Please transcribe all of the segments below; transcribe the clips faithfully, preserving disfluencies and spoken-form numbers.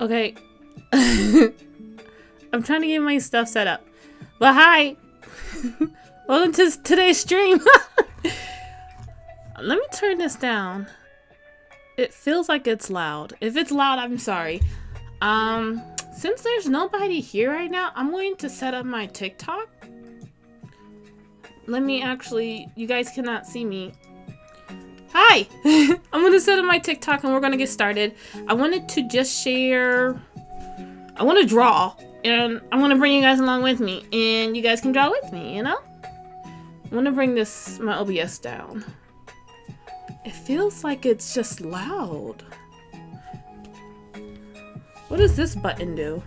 Okay. I'm trying to get my stuff set up. Well, hi. Welcome to today's stream. Let me turn this down. It feels like it's loud. If it's loud, I'm sorry. Um, since there's nobody here right now, I'm going to set up my TikTok. Let me actually, you guys cannot see me. Hi! I'm going to set up my TikTok and we're going to get started. I wanted to just share... I want to draw. And I'm going to bring you guys along with me. And you guys can draw with me, you know? I want to bring this, my O B S down. It feels like it's just loud. What does this button do?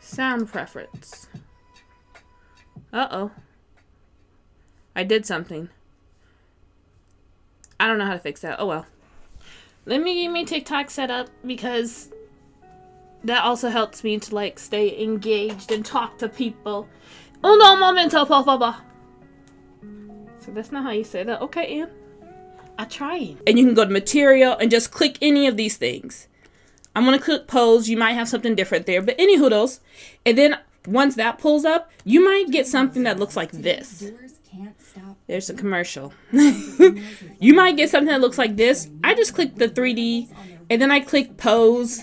Sound preference. Uh-oh. I did something. I don't know how to fix that. Oh, well. Let me get my TikTok set up because that also helps me to, like, stay engaged and talk to people. Uno momento, por favor. So that's not how you say that. Okay, Anne. I tried. And you can go to material and just click any of these things. I'm going to click pose. You might have something different there. But any hoodles. And then once that pulls up, you might get something that looks like this. There's a commercial. You might get something that looks like this. I just click the three D. And then I click pose.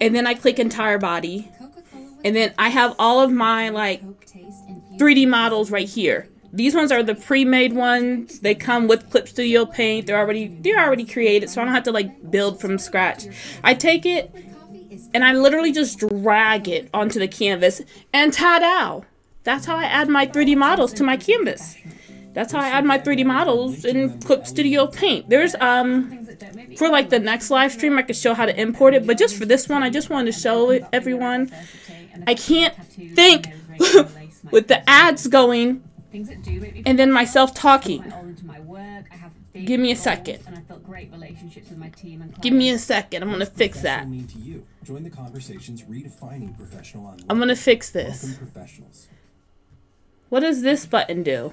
And then I click entire body. And then I have all of my like three D models right here. These ones are the pre-made ones. They come with Clip Studio Paint. They're already they're already created, so I don't have to like build from scratch. I take it and I literally just drag it onto the canvas and ta-da! That's how I add my three D models to my canvas. That's how I add my three D models in Clip Studio Paint. There's um for like the next live stream I could show how to import it, but just for this one I just wanted to show it, everyone. I can't think with the ads going. And then myself talking. Give me a second. Give me a second. I'm gonna fix that. I'm gonna fix this. What does this button do?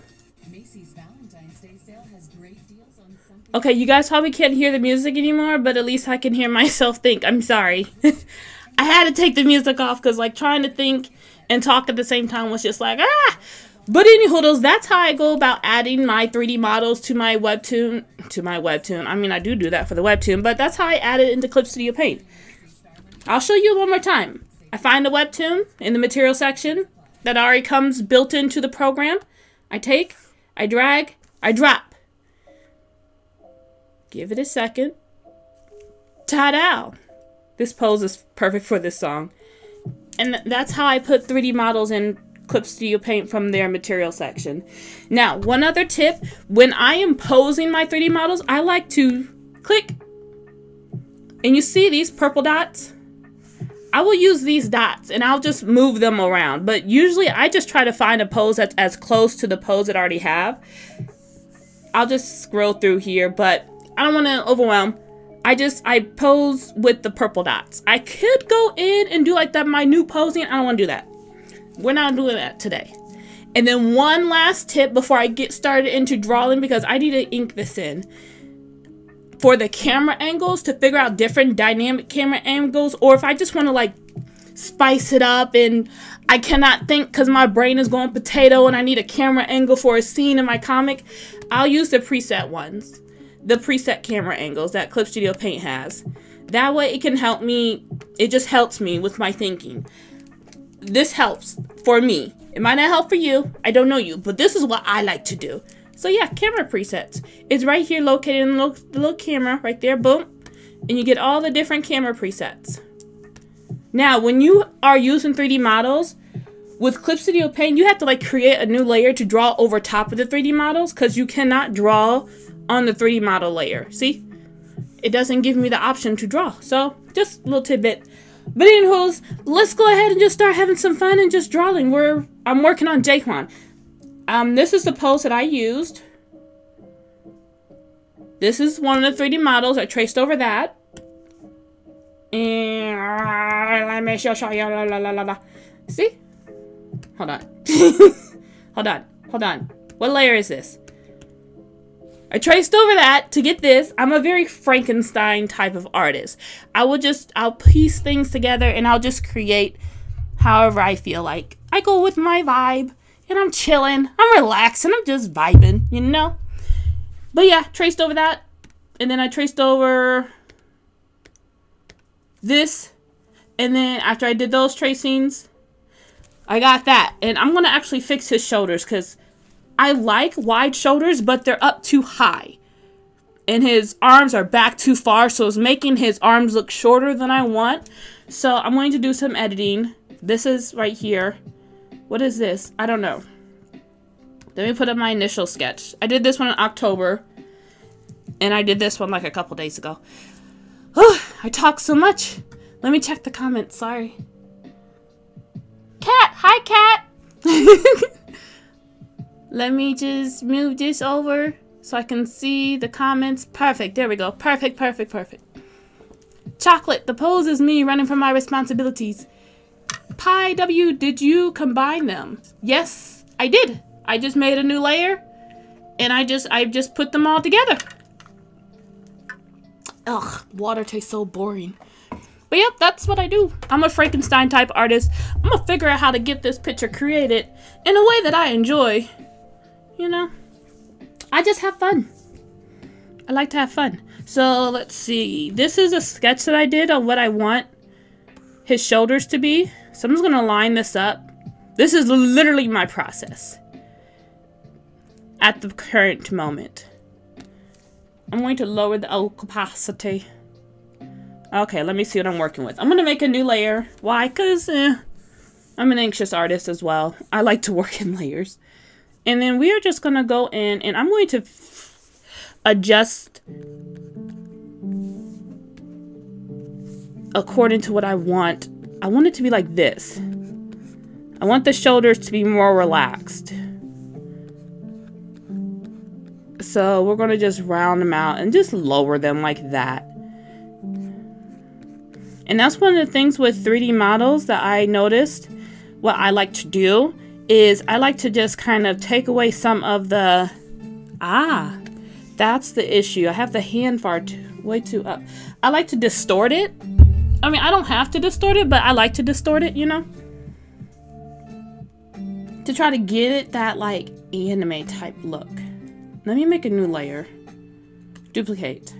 Okay, you guys probably can't hear the music anymore, but at least I can hear myself think. I'm sorry. I had to take the music off because like trying to think and talk at the same time was just like ah. But any hoodles, that's how I go about adding my three D models to my webtoon, to my webtoon. I mean, I do do that for the webtoon, but that's how I add it into Clip Studio Paint. I'll show you one more time. I find a webtoon in the material section that already comes built into the program. I take, I drag, I drop. Give it a second. Ta-da! This pose is perfect for this song. And that's how I put three D models in Clip Studio Paint from their material section. Now, one other tip, when I am posing my three D models, I like to click and you see these purple dots? I will use these dots and I'll just move them around, but usually I just try to find a pose that's as close to the pose that I already have. I'll just scroll through here, but I don't want to overwhelm. I just, I pose with the purple dots. I could go in and do like that, my new posing. I don't want to do that. We're not doing that today. And then one last tip before I get started into drawing, because I need to ink this in. For the camera angles, to figure out different dynamic camera angles, or if I just want to like spice it up and I cannot think because my brain is going potato and I need a camera angle for a scene in my comic, I'll use the preset ones. The preset camera angles that Clip Studio Paint has. That way it can help me, it just helps me with my thinking. This helps for me. It might not help for you. I don't know you, but this is what I like to do. So yeah, camera presets. It's right here located in the little, the little camera right there, boom. And you get all the different camera presets. Now, when you are using three D models, with Clip Studio Paint, you have to like create a new layer to draw over top of the three D models because you cannot draw on the three D model layer. See? It doesn't give me the option to draw. So just a little tidbit. But anyways, let's go ahead and just start having some fun and just drawing. We're, I'm working on Jaehwan. Um, this is the pose that I used. This is one of the three D models. I traced over that. And let me show you. See? Hold on. Hold on. Hold on. What layer is this? I traced over that to get this. I'm a very Frankenstein type of artist. I will just, I'll piece things together and I'll just create however I feel like. I go with my vibe and I'm chilling. I'm relaxing. I'm just vibing, you know? But yeah, traced over that. And then I traced over this. And then after I did those tracings, I got that. And I'm going to actually fix his shoulders because I like wide shoulders, but they're up too high. And his arms are back too far, so it's making his arms look shorter than I want. So I'm going to do some editing. This is right here. What is this? I don't know. Let me put up my initial sketch. I did this one in October. And I did this one like a couple days ago. Oh, I talk so much. Let me check the comments. Sorry. Cat. Hi, Cat. Let me just move this over so I can see the comments. Perfect. There we go. Perfect, perfect, perfect. Chocolate. The pose is me running from my responsibilities. Pi W, did you combine them? Yes, I did. I just made a new layer and I just I just put them all together. Ugh, water tastes so boring. But yep, that's what I do. I'm a Frankenstein type artist. I'm gonna figure out how to get this picture created in a way that I enjoy. You know, I just have fun. I like to have fun. So let's see. This is a sketch that I did of what I want his shoulders to be. So I'm just gonna line this up. This is literally my process at the current moment. I'm going to lower the opacity. Okay, let me see what I'm working with. I'm going to make a new layer. Why? Because eh, I'm an anxious artist as well. I like to work in layers. And then we are just going to go in and I'm going to adjust according to what I want. I want it to be like this. I want the shoulders to be more relaxed. So we're going to just round them out and just lower them like that. And that's one of the things with three D models that I noticed. What I like to do is I like to just kind of take away some of the... Ah, that's the issue. I have the hand far too, way too up. I like to distort it. I mean, I don't have to distort it, but I like to distort it, you know? To try to get it that like anime type look. Let me make a new layer. Duplicate.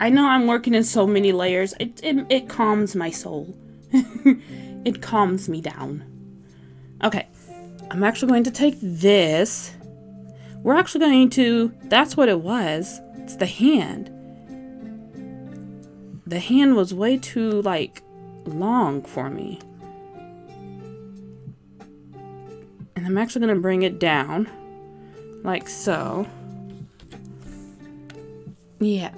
I know I'm working in so many layers. It, it, it calms my soul. It calms me down. Okay. I'm actually going to take this. We're actually going to... That's what it was. It's the hand. The hand was way too, like, long for me. And I'm actually going to bring it down. Like so. Yeah.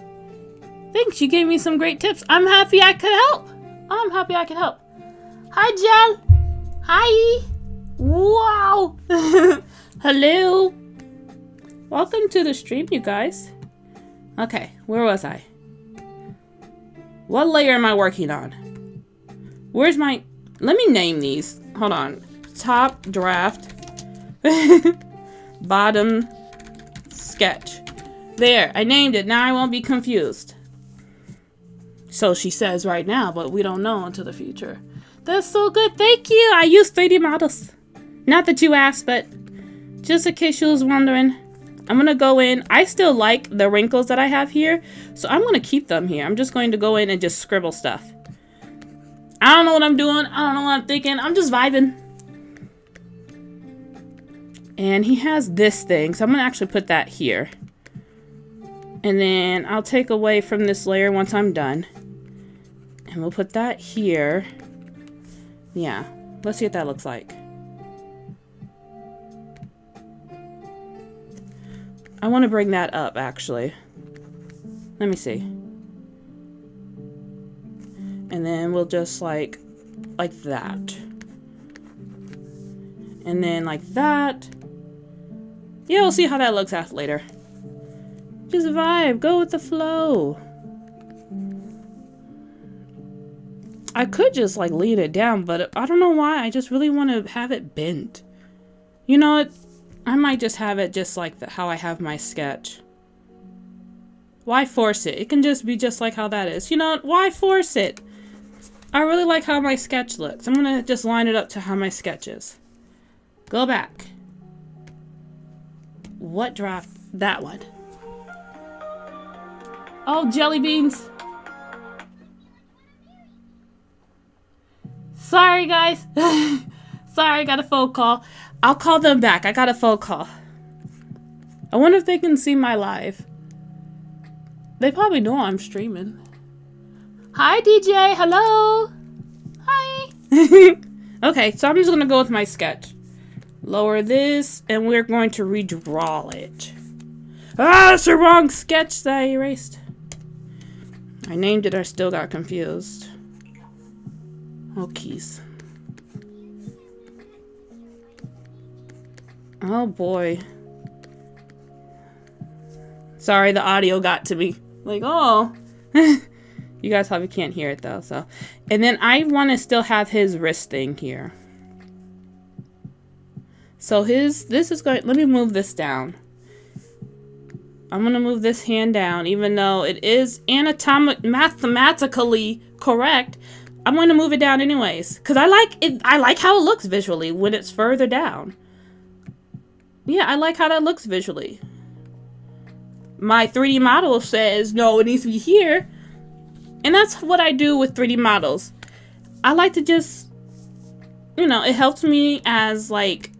Thanks, you gave me some great tips. I'm happy I could help. I'm happy I could help. Hi, Jel. Hi. Wow. Hello. Welcome to the stream, you guys. Okay, where was I? What layer am I working on? Where's my... Let me name these. Hold on. Top draft. Bottom sketch. There, I named it. Now I won't be confused. So she says right now, but we don't know until the future. That's so good. Thank you. I use three D models. Not that you asked, but just in case you was wondering, I'm going to go in. I still like the wrinkles that I have here, so I'm going to keep them here. I'm just going to go in and just scribble stuff. I don't know what I'm doing. I don't know what I'm thinking. I'm just vibing. And he has this thing, so I'm going to actually put that here. And then I'll take away from this layer once I'm done. And we'll put that here. Yeah, let's see what that looks like. I want to bring that up, actually. Let me see. And then we'll just like, like that. And then like that. Yeah, we'll see how that looks after later. Just vibe, go with the flow. I could just like lean it down, but I don't know why. I just really want to have it bent. You know, it, I might just have it just like the, how I have my sketch. Why force it? It can just be just like how that is. You know, why force it? I really like how my sketch looks. I'm gonna just line it up to how my sketch is. Go back. What draft? That one. Oh, jelly beans. Sorry, guys. Sorry, I got a phone call. I'll call them back. I got a phone call. I wonder if they can see my live. They probably know I'm streaming. Hi, D J. Hello. Hi. Okay, so I'm just going to go with my sketch. Lower this, and we're going to redraw it. Ah, that's the wrong sketch that I erased. I named it. I still got confused. Oh, keys. Oh, boy. Sorry, the audio got to me. Like, oh. You guys probably can't hear it, though. So, and then I want to still have his wrist thing here. So his, this is going, let me move this down. I'm going to move this hand down, even though it is anatomic, mathematically correct. I'm going to move it down anyways. Because I like it, I like how it looks visually when it's further down. Yeah, I like how that looks visually. My three D model says, no, it needs to be here. And that's what I do with three D models. I like to just, you know, it helps me as like,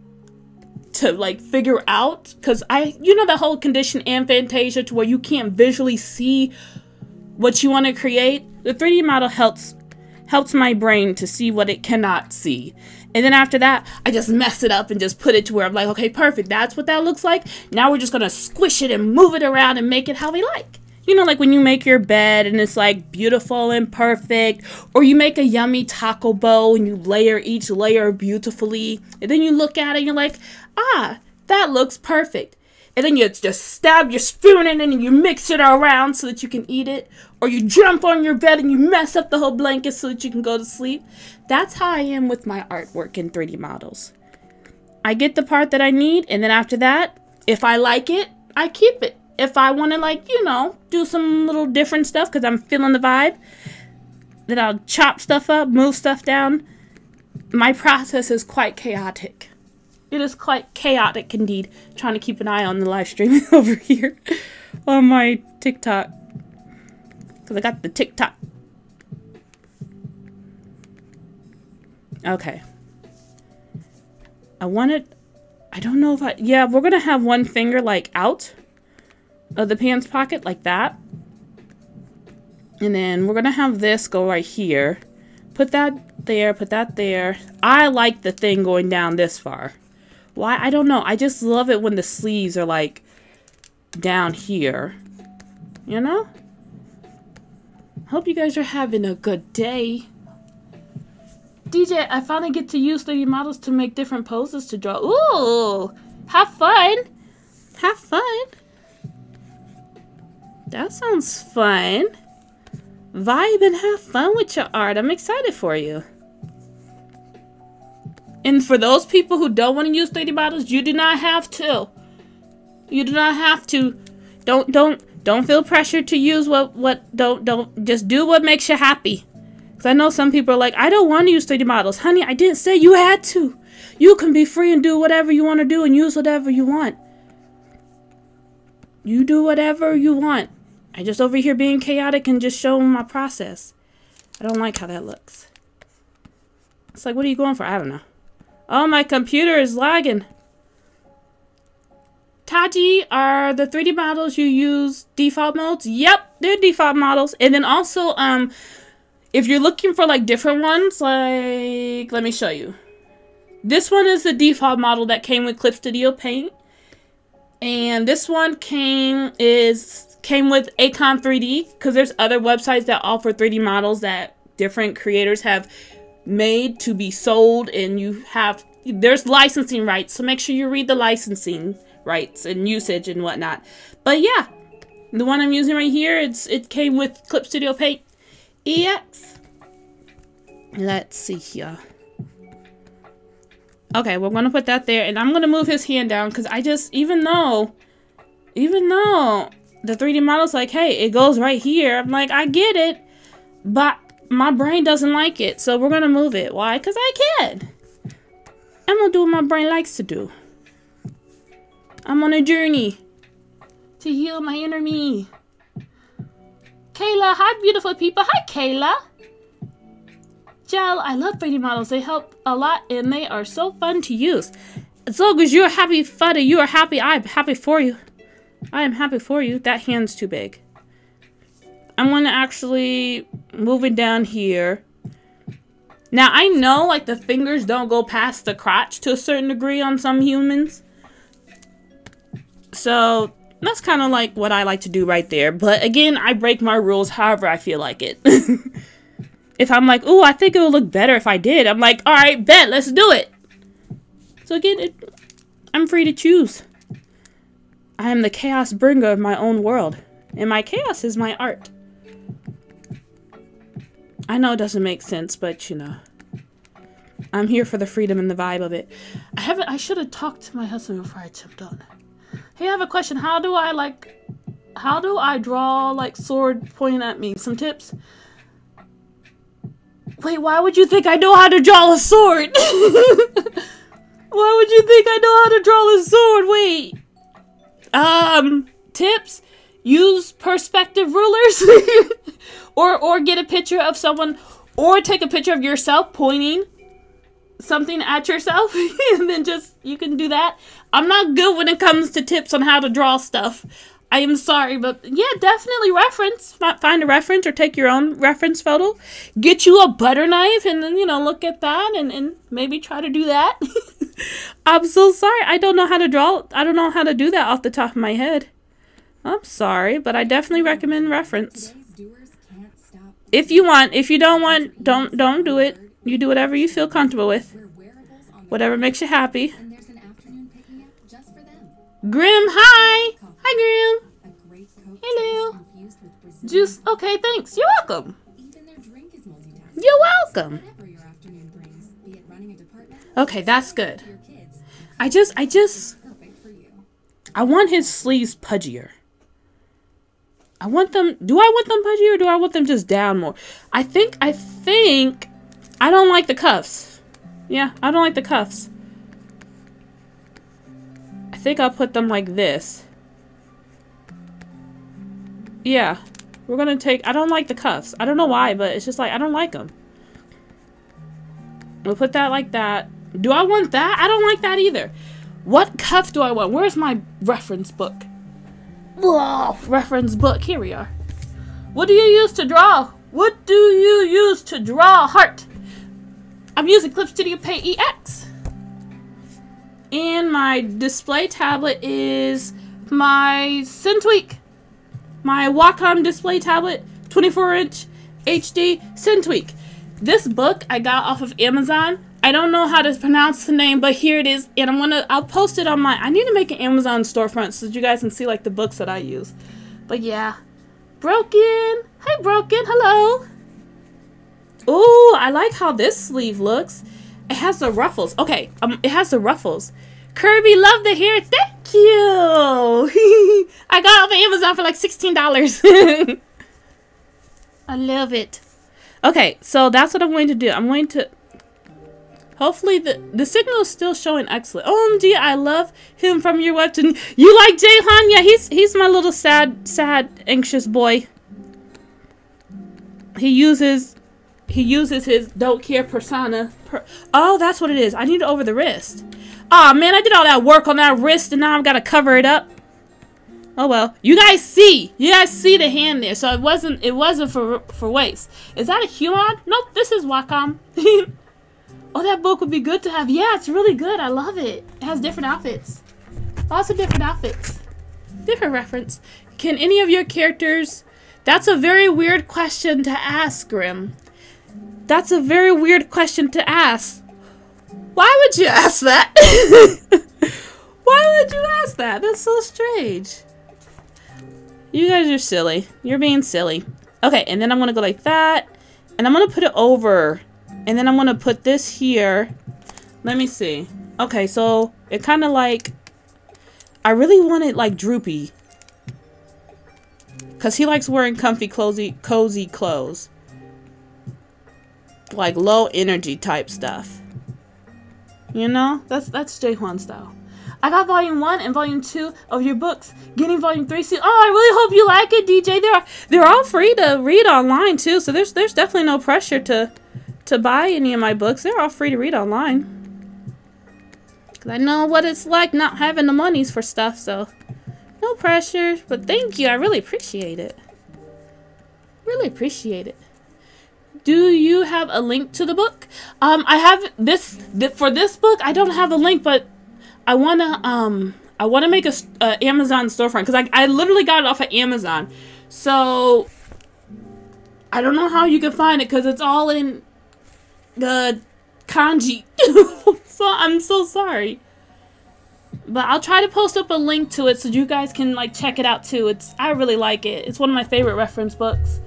to like figure out, because I, you know, the whole condition and Fantasia to where you can't visually see what you want to create. The three D model helps helps my brain to see what it cannot see. And then after that, I just mess it up and just put it to where I'm like, okay, perfect. That's what that looks like. Now we're just going to squish it and move it around and make it how we like. You know, like when you make your bed and it's like beautiful and perfect, or you make a yummy taco bowl and you layer each layer beautifully, and then you look at it and you're like, ah, that looks perfect. And then you just stab your spoon in it and you mix it all around so that you can eat it, or you jump on your bed and you mess up the whole blanket so that you can go to sleep. That's how I am with my artwork in three D models. I get the part that I need, and then after that, if I like it, I keep it. If I want to, like, you know, do some little different stuff because I'm feeling the vibe, then I'll chop stuff up, move stuff down. My process is quite chaotic. It is quite chaotic indeed. I'm trying to keep an eye on the live stream over here on my TikTok. Because I got the TikTok. Okay. I wanted... I don't know if I... Yeah, we're going to have one finger, like, out of the pants pocket like that, and then we're gonna have this go right here, put that there, put that there. I like the thing going down this far. Why? I don't know. I just love it when the sleeves are like down here, you know. Hope you guys are having a good day. D J, I finally get to use three D models to make different poses to draw. Ooh, have fun, have fun. That sounds fun. Vibe and have fun with your art. I'm excited for you. And for those people who don't want to use three D models, you do not have to. You do not have to. Don't don't don't feel pressured to use what what don't don't just do what makes you happy. Cause I know some people are like, I don't want to use three D models, honey. I didn't say you had to. You can be free and do whatever you want to do and use whatever you want. You do whatever you want. I just over here being chaotic and just showing my process. I don't like how that looks. It's like, what are you going for? I don't know. Oh, my computer is lagging. Taji, are the three D models you use default modes? Yep, they're default models. And then also, um, if you're looking for like different ones, like, let me show you. This one is the default model that came with Clip Studio Paint. And this one came is... came with Acon three D, because there's other websites that offer three D models that different creators have made to be sold, and you have, there's licensing rights, so make sure you read the licensing rights and usage and whatnot. But yeah, the one I'm using right here, it's it came with Clip Studio Paint E X. Let's see here. Okay, we're gonna put that there, and I'm gonna move his hand down because I just, even though even though the three D model's like, hey, it goes right here. I'm like, I get it, but my brain doesn't like it, so we're gonna move it. Why? Because I can. I'm gonna do what my brain likes to do. I'm on a journey to heal my inner me. Kayla, hi beautiful people. Hi Kayla. Jel, I love three D models. They help a lot and they are so fun to use. As long as you're happy, Fuddy, you are happy. I'm happy for you. I am happy for you. That hand's too big. I'm gonna actually move it down here. Now I know like the fingers don't go past the crotch to a certain degree on some humans. So that's kind of like what I like to do right there. But again, I break my rules however I feel like it. If I'm like, oh, I think it would look better if I did. I'm like, all right, bet, let's do it. So again, it, I'm free to choose. I am the chaos bringer of my own world. And my chaos is my art. I know it doesn't make sense, but you know. I'm here for the freedom and the vibe of it. I haven't, I should have talked to my husband before I jumped on it. Hey, I have a question. How do I like, how do I draw like sword pointing at me? Some tips? Wait, why would you think I know how to draw a sword? Why would you think I know how to draw a sword? Wait. Um, tips? Use perspective rulers. or, or get a picture of someone, or take a picture of yourself pointing something at yourself. And then just, you can do that. I'm not good when it comes to tips on how to draw stuff. I am sorry, but yeah, definitely reference. Find a reference or take your own reference photo. Get you a butter knife and then, you know, look at that and, and maybe try to do that. I'm so sorry. I don't know how to draw. I don't know how to do that off the top of my head. I'm sorry, but I definitely recommend reference. If you want, if you don't want, don't, don't do it. You do whatever you feel comfortable with. Whatever makes you happy. Grim, hi. Hi, Grim. Hello. Juice. Okay, thanks. You're welcome. You're welcome. Okay, that's good. I just, I just, I want his sleeves pudgier. I want them, do I want them pudgier or do I want them just down more? I think, I think, I don't like the cuffs. Yeah, I don't like the cuffs. I think I'll put them like this. Yeah, we're gonna take, I don't like the cuffs. I don't know why, but it's just like, I don't like them. We'll put that like that. Do I want that? I don't like that either. What cuff do I want? Where's my reference book? Whoa, reference book, here we are. What do you use to draw? What do you use to draw, heart? I'm using Clip Studio Paint E X. And my display tablet is my Cintiq. My Wacom display tablet, twenty-four inch H D Cintiq. This book I got off of Amazon. I don't know how to pronounce the name, but here it is, and I'm gonna, I'll post it on my, I need to make an Amazon storefront so that you guys can see like the books that I use. But yeah. Broken. Hi, Broken. Hello. Oh, I like how this sleeve looks. It has the ruffles. Okay, um, it has the ruffles. Kirby, love the hair. Thank you. I got it off of Amazon for like sixteen dollars. I love it. Okay, so that's what I'm going to do. I'm going to... Hopefully the, the signal is still showing excellent. O M G, I love him from your webtoon. You like Jaehwan? Yeah, he's, he's my little sad, sad, anxious boy. He uses... He uses his don't care persona. Per oh, that's what it is. I need it over the wrist. Aw, oh, man, I did all that work on that wrist, and now I've got to cover it up. Oh, well. You guys see. You guys see the hand there, so it wasn't It wasn't for, for waste. Is that a Huon? Nope, this is Wacom. Oh, that book would be good to have. Yeah, it's really good. I love it. It has different outfits. Lots of different outfits. Different reference. Can any of your characters... That's a very weird question to ask, Grim. That's a very weird question to ask. Why would you ask that? Why would you ask that? That's so strange. You guys are silly. You're being silly. Okay, and then I'm gonna go like that. And I'm gonna put it over. And then I'm gonna put this here. Let me see. Okay, so it kind of like... I really want it like droopy. Because he likes wearing comfy, cozy, cozy clothes. Like low energy type stuff. You know? That's that's Jaehwan's style. I got volume one and volume two of your books. Getting volume three soon. Oh, I really hope you like it, D J. They're they're all free to read online too, so there's there's definitely no pressure to to buy any of my books. They're all free to read online. Cause I know what it's like not having the monies for stuff, so no pressure. But thank you, I really appreciate it. Really appreciate it. Do you have a link to the book? Um, I have this th for this book. I don't have a link, but I wanna um I wanna make a uh, Amazon storefront because I I literally got it off of Amazon, so I don't know how you can find it because it's all in the kanji. So I'm so sorry, but I'll try to post up a link to it so you guys can like check it out too. It's I really like it. It's one of my favorite reference books.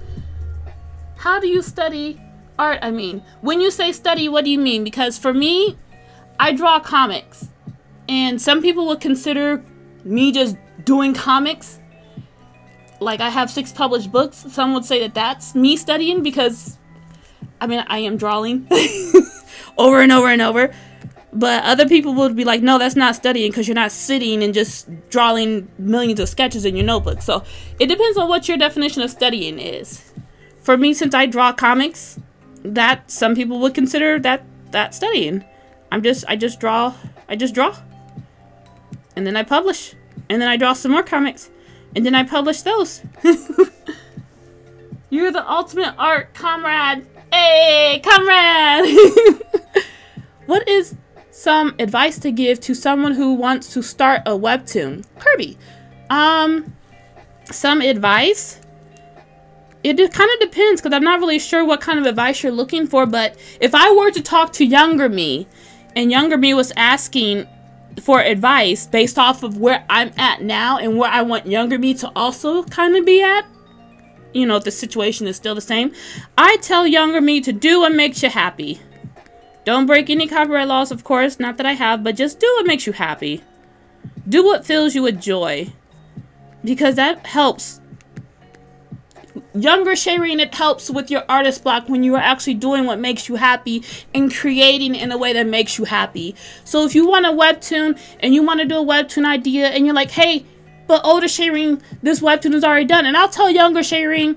How do you study art? I mean, when you say study, what do you mean? Because for me, I draw comics. And some people would consider me just doing comics. Like I have six published books. Some would say that that's me studying because, I mean, I am drawing over and over and over. But other people would be like, no, that's not studying because you're not sitting and just drawing millions of sketches in your notebook. So it depends on what your definition of studying is. For me, since I draw comics, that some people would consider that that studying. I'm just, I just draw, I just draw. And then I publish. And then I draw some more comics. And then I publish those. You're the ultimate art comrade. Hey, comrade! What is some advice to give to someone who wants to start a webtoon? Kirby. Um, some advice? It kind of depends because I'm not really sure what kind of advice you're looking for. But if I were to talk to younger me, and younger me was asking for advice based off of where I'm at now and where I want younger me to also kind of be at, you know, if the situation is still the same, I tell younger me to do what makes you happy. Don't break any copyright laws, of course, not that I have, but just do what makes you happy. Do what fills you with joy, because that helps younger Shireen. It helps with your artist block when you are actually doing what makes you happy and creating in a way that makes you happy. So if you want a webtoon and you want to do a webtoon idea and you're like, hey, but older Shireen, this webtoon is already done. And I'll tell younger Shireen,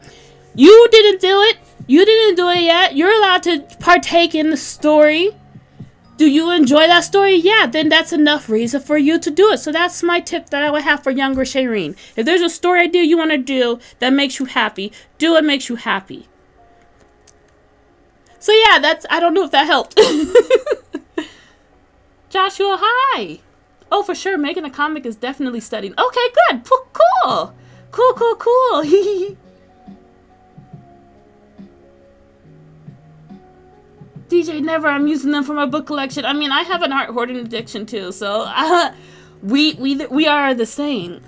you didn't do it. You didn't do it yet. You're allowed to partake in the story. Do you enjoy that story? Yeah, then that's enough reason for you to do it. So that's my tip that I would have for younger Shireen. If there's a story idea you want to do that makes you happy, do what makes you happy. So yeah, that's, I don't know if that helped. Joshua, hi. Oh, for sure, making a comic is definitely studying. Okay, good. Cool. Cool, cool, cool. D J, never. I'm using them for my book collection. I mean, I have an art hoarding addiction too, so uh, we we we are the same.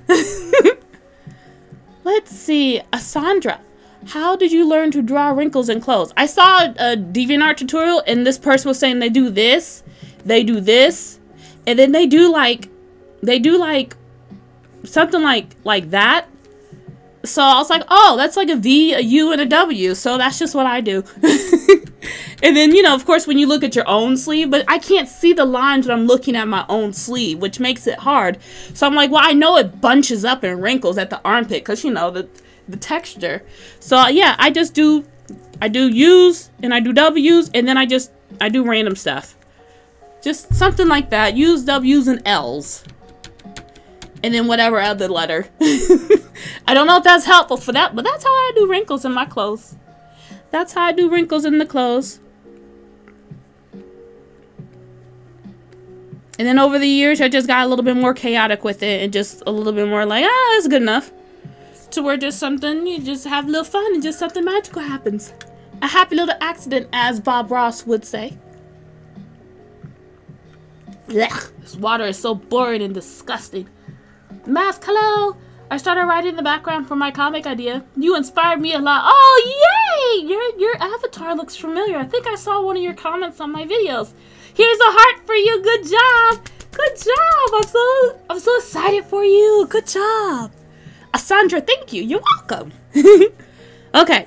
Let's see, Asandra, how did you learn to draw wrinkles in clothes? I saw a DeviantArt tutorial, and this person was saying they do this, they do this, and then they do like, they do like, something like like that. So I was like, oh, that's like a V, a U, and a W. So that's just what I do. And then, you know, of course, when you look at your own sleeve, but I can't see the lines when I'm looking at my own sleeve, which makes it hard. So I'm like, well, I know it bunches up and wrinkles at the armpit because, you know, the, the texture. So, yeah, I just do, I do U's and I do W's and then I just, I do random stuff. Just something like that. U's, W's, and L's. And then whatever other letter. I don't know if that's helpful for that, but that's how I do wrinkles in my clothes. That's how I do wrinkles in the clothes. And then over the years, I just got a little bit more chaotic with it and just a little bit more like, ah, it's good enough. To where just something, you just have a little fun and just something magical happens. A happy little accident, as Bob Ross would say. Blech, this water is so boring and disgusting. Mask, hello! I started writing the background for my comic idea. You inspired me a lot. Oh, yay! Your, your avatar looks familiar. I think I saw one of your comments on my videos. Here's a heart for you. Good job! Good job! I'm so, I'm so excited for you. Good job. Asandra, thank you. You're welcome. Okay,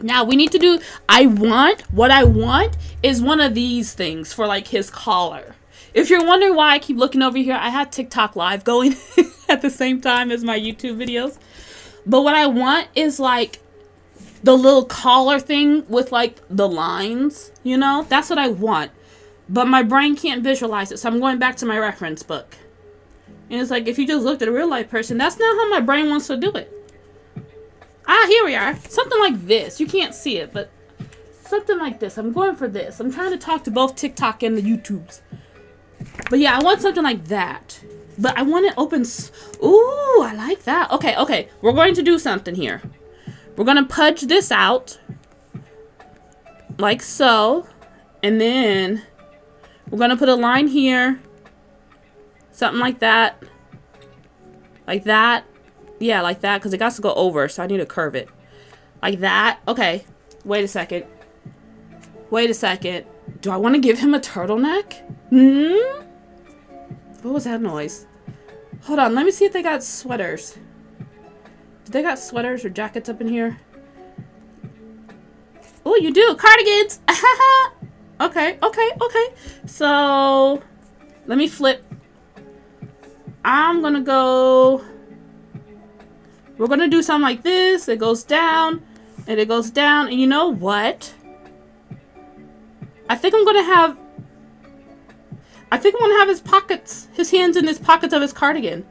now we need to do, I want, what I want is one of these things for like his collar. If you're wondering why I keep looking over here, I had TikTok live going at the same time as my YouTube videos. But what I want is like the little collar thing with like the lines, you know, that's what I want. But my brain can't visualize it, so I'm going back to my reference book. And it's like, if you just looked at a real life person, that's not how my brain wants to do it. Ah, here we are. Something like this. You can't see it, but something like this. I'm going for this. I'm trying to talk to both TikTok and the YouTubes. But yeah, I want something like that. But I want it open. Ooh, I like that. Okay, okay. We're going to do something here. We're going to pudge this out. Like so. And then we're going to put a line here. Something like that. Like that. Yeah, like that. Because it got to go over. So I need to curve it. Like that. Okay. Wait a second. Wait a second. Do I want to give him a turtleneck? Hmm? What was that noise? Hold on. Let me see if they got sweaters. Did they got sweaters or jackets up in here? Oh, you do. Cardigans. Okay. Okay. Okay. So, let me flip. I'm gonna go, we're gonna do something like this. It goes down and it goes down, and you know what, I think I'm gonna have, I think I'm gonna have his pockets, his hands in his pockets of his cardigan.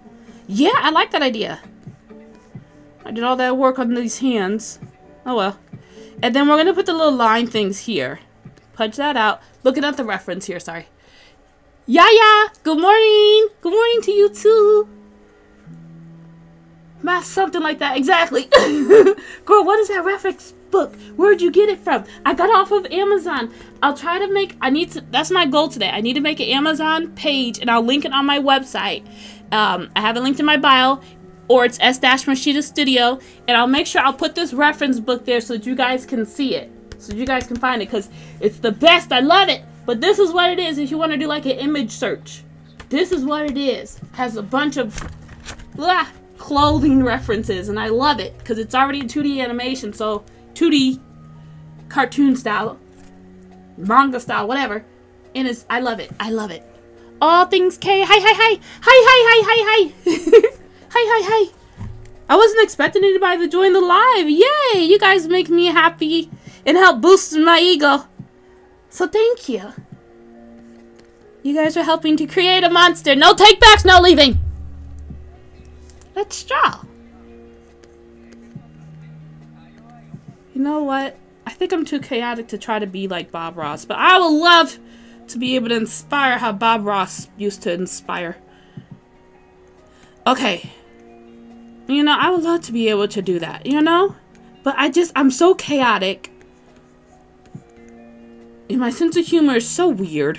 Yeah, I like that idea. I did all that work on these hands. Oh well. And then we're gonna put the little line things here, punch that out, looking at the reference here, sorry. Yaya, good morning. Good morning to you too. My something like that, exactly. Girl, what is that reference book? Where'd you get it from? I got it off of Amazon. I'll try to make, I need to, that's my goal today. I need to make an Amazon page and I'll link it on my website. Um, I have it linked in my bio, or it's S-Morishita Studio. And I'll make sure I'll put this reference book there so that you guys can see it. So you guys can find it, because it's the best. I love it. But this is what it is if you want to do like an image search. This is what it is. Has a bunch of blah, clothing references, and I love it because it's already two D animation, so two D cartoon style, manga style, whatever. And it's, I love it. I love it. All things K. Hi, hi, hi. Hi, hi, hi, hi, hi. Hi, hi, hi. I wasn't expecting anybody to join the live. Yay! You guys make me happy and help boost my ego. So thank you. You guys are helping to create a monster. No take backs, no leaving. Let's draw. You know what? I think I'm too chaotic to try to be like Bob Ross, but I would love to be able to inspire how Bob Ross used to inspire. Okay. You know, I would love to be able to do that, you know? But I just, I'm so chaotic. And my sense of humor is so weird.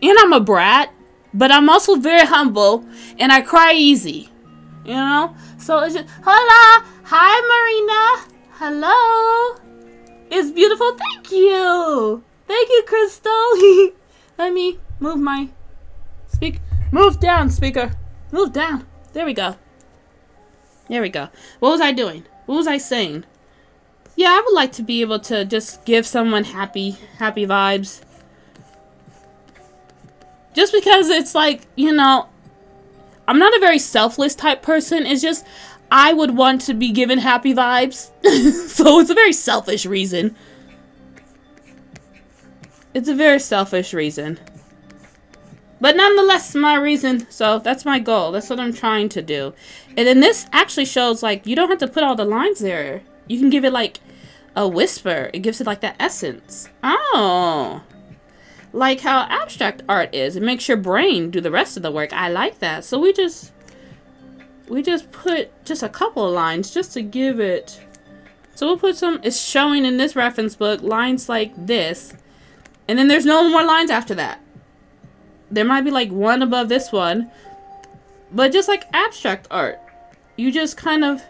And I'm a brat, but I'm also very humble, and I cry easy. You know? So it's just, hola! Hi, Marina! Hello! It's beautiful, thank you! Thank you, Crystal! Let me move my speak. Move down, speaker! Move down! There we go. There we go. What was I doing? What was I saying? Yeah, I would like to be able to just give someone happy, happy vibes. Just because it's like, you know, I'm not a very selfless type person. It's just, I would want to be given happy vibes. So it's a very selfish reason. It's a very selfish reason. But nonetheless, my reason. So that's my goal. That's what I'm trying to do. And then this actually shows, like, you don't have to put all the lines there. You can give it like a whisper. It gives it like that essence. Oh, like how abstract art is. It makes your brain do the rest of the work. I like that. So we just, we just put just a couple of lines just to give it. So we'll put some, it's showing in this reference book, lines like this. And then there's no more lines after that. There might be like one above this one, but just like abstract art, you just kind of,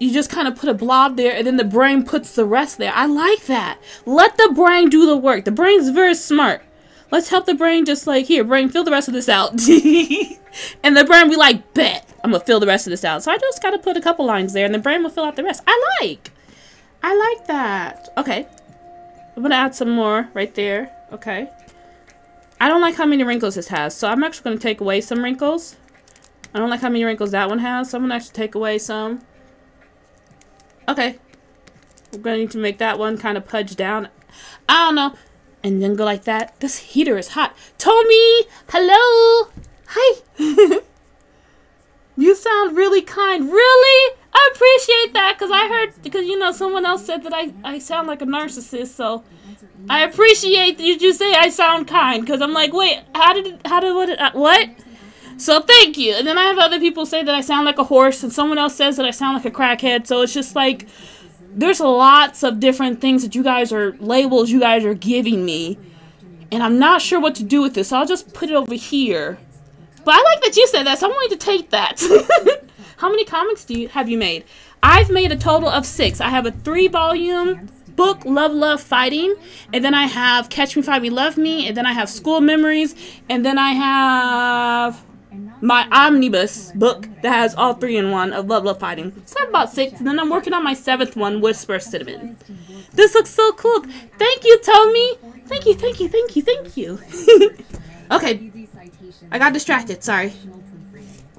you just kind of put a blob there, and then the brain puts the rest there. I like that. Let the brain do the work. The brain's very smart. let's help the brain just like, here, brain, fill the rest of this out. And the brain be like, bet, I'm gonna fill the rest of this out. So I just gotta put a couple lines there and the brain will fill out the rest. I like, I like that. Okay, I'm gonna add some more right there, okay. I don't like how many wrinkles this has, so I'm actually gonna take away some wrinkles. I don't like how many wrinkles that one has, so I'm gonna actually take away some. Okay. We're gonna need to make that one kind of pudge down. I don't know. And then go like that. This heater is hot. Tommy! Hello! Hi! You sound really kind. Really? I appreciate that because I heard, because you know, someone else said that I, I sound like a narcissist, so I appreciate that you say I sound kind because I'm like, wait, how did, how did, what did I, what? So thank you. And then I have other people say that I sound like a horse, and someone else says that I sound like a crackhead. So it's just like, there's lots of different things that you guys are, labels you guys are giving me. And I'm not sure what to do with this. So I'll just put it over here. But I like that you said that, so I'm going to take that. How many comics do you, have you made? I've made a total of six. I have a three volume book, Love, Love, Fighting. And then I have Catch Me, Fight Me, Love Me. And then I have School Memories. And then I have my omnibus book that has all three in one of Love, Love, Fighting. So I have about six, and then I'm working on my seventh one, Whisper Cinnamon. This looks so cool. Thank you, Tommy. Thank you, thank you, thank you, thank you. Okay. I got distracted, sorry.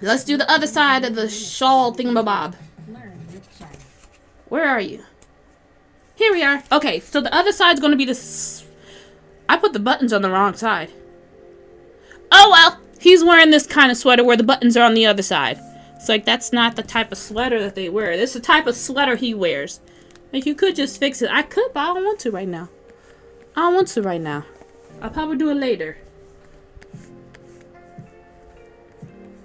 Let's do the other side of the shawl thingamabob. Where are you? Here we are. Okay, so the other side's gonna be the s- I put the buttons on the wrong side. Oh well! He's wearing this kind of sweater where the buttons are on the other side. It's like, that's not the type of sweater that they wear. This is the type of sweater he wears. Like, you could just fix it. I could, but I don't want to right now. I don't want to right now. I'll probably do it later.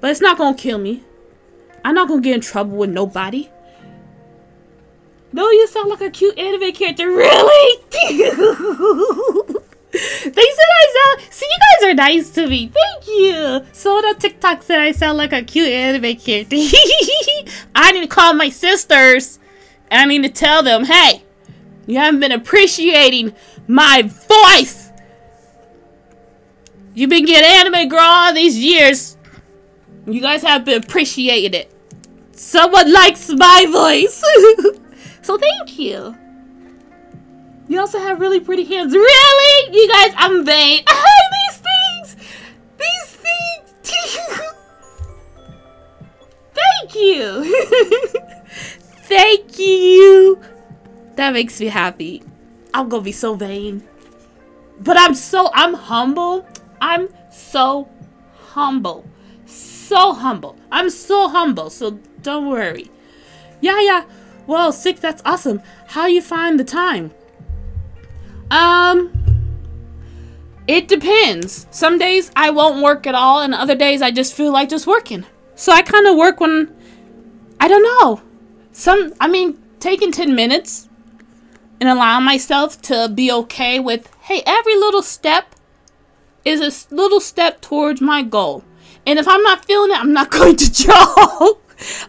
But it's not gonna kill me. I'm not gonna get in trouble with nobody. No, you sound like a cute anime character. Really? They said I sound... See, you guys are nice to me. Thank you. Someone on TikTok said I sound like a cute anime character. I need to call my sisters. And I need to tell them, hey, you haven't been appreciating my voice. You've been getting anime girl all these years. You guys have been appreciating it. Someone likes my voice. So thank you. You also have really pretty hands. Really? You guys, I'm vain. I hate these things! These things! Thank you! Thank you! That makes me happy. I'm gonna be so vain. But I'm so, I'm humble. I'm so humble. So humble. I'm so humble, so don't worry. Yeah, yeah. Well, sick, that's awesome. How you find the time? Um, it depends. Some days I won't work at all, and other days I just feel like just working. So I kind of work when, I don't know. Some, I mean, taking ten minutes and allowing myself to be okay with, hey, every little step is a little step towards my goal. And if I'm not feeling it, I'm not going to jog.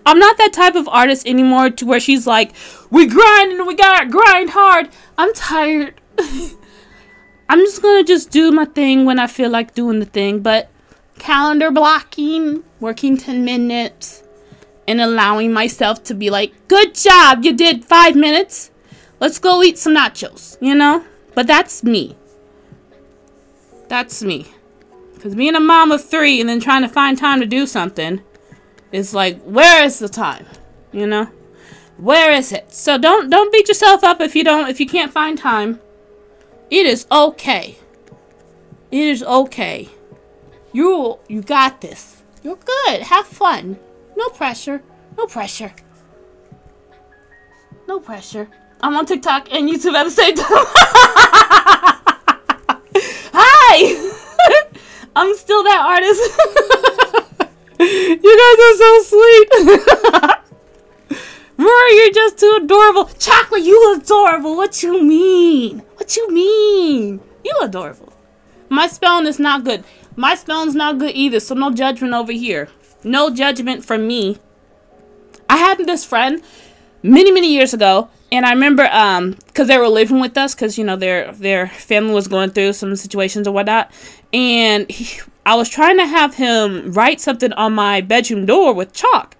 I'm not that type of artist anymore to where she's like, we grind and we gotta grind hard. I'm tired. I'm just gonna just do my thing when I feel like doing the thing, but calendar blocking, working ten minutes, and allowing myself to be like, good job, you did five minutes. Let's go eat some nachos, you know? But that's me. That's me. Because being a mom of three and then trying to find time to do something, it's like, where is the time, you know? Where is it? So don't don't beat yourself up if you don't if you can't find time. It is okay. It is okay. You you got this. You're good. Have fun. No pressure. No pressure. No pressure. I'm on TikTok and YouTube at the same time. Hi. I'm still that artist. You guys are so sweet. Rory, you're just too adorable. Chocolate, you adorable. What you mean? What you mean? You adorable. My spelling is not good. My spelling's not good either, so no judgment over here. No judgment from me. I had this friend many, many years ago And I remember, um, because they were living with us, because, you know, their their family was going through some situations or whatnot. And he, I was trying to have him write something on my bedroom door with chalk.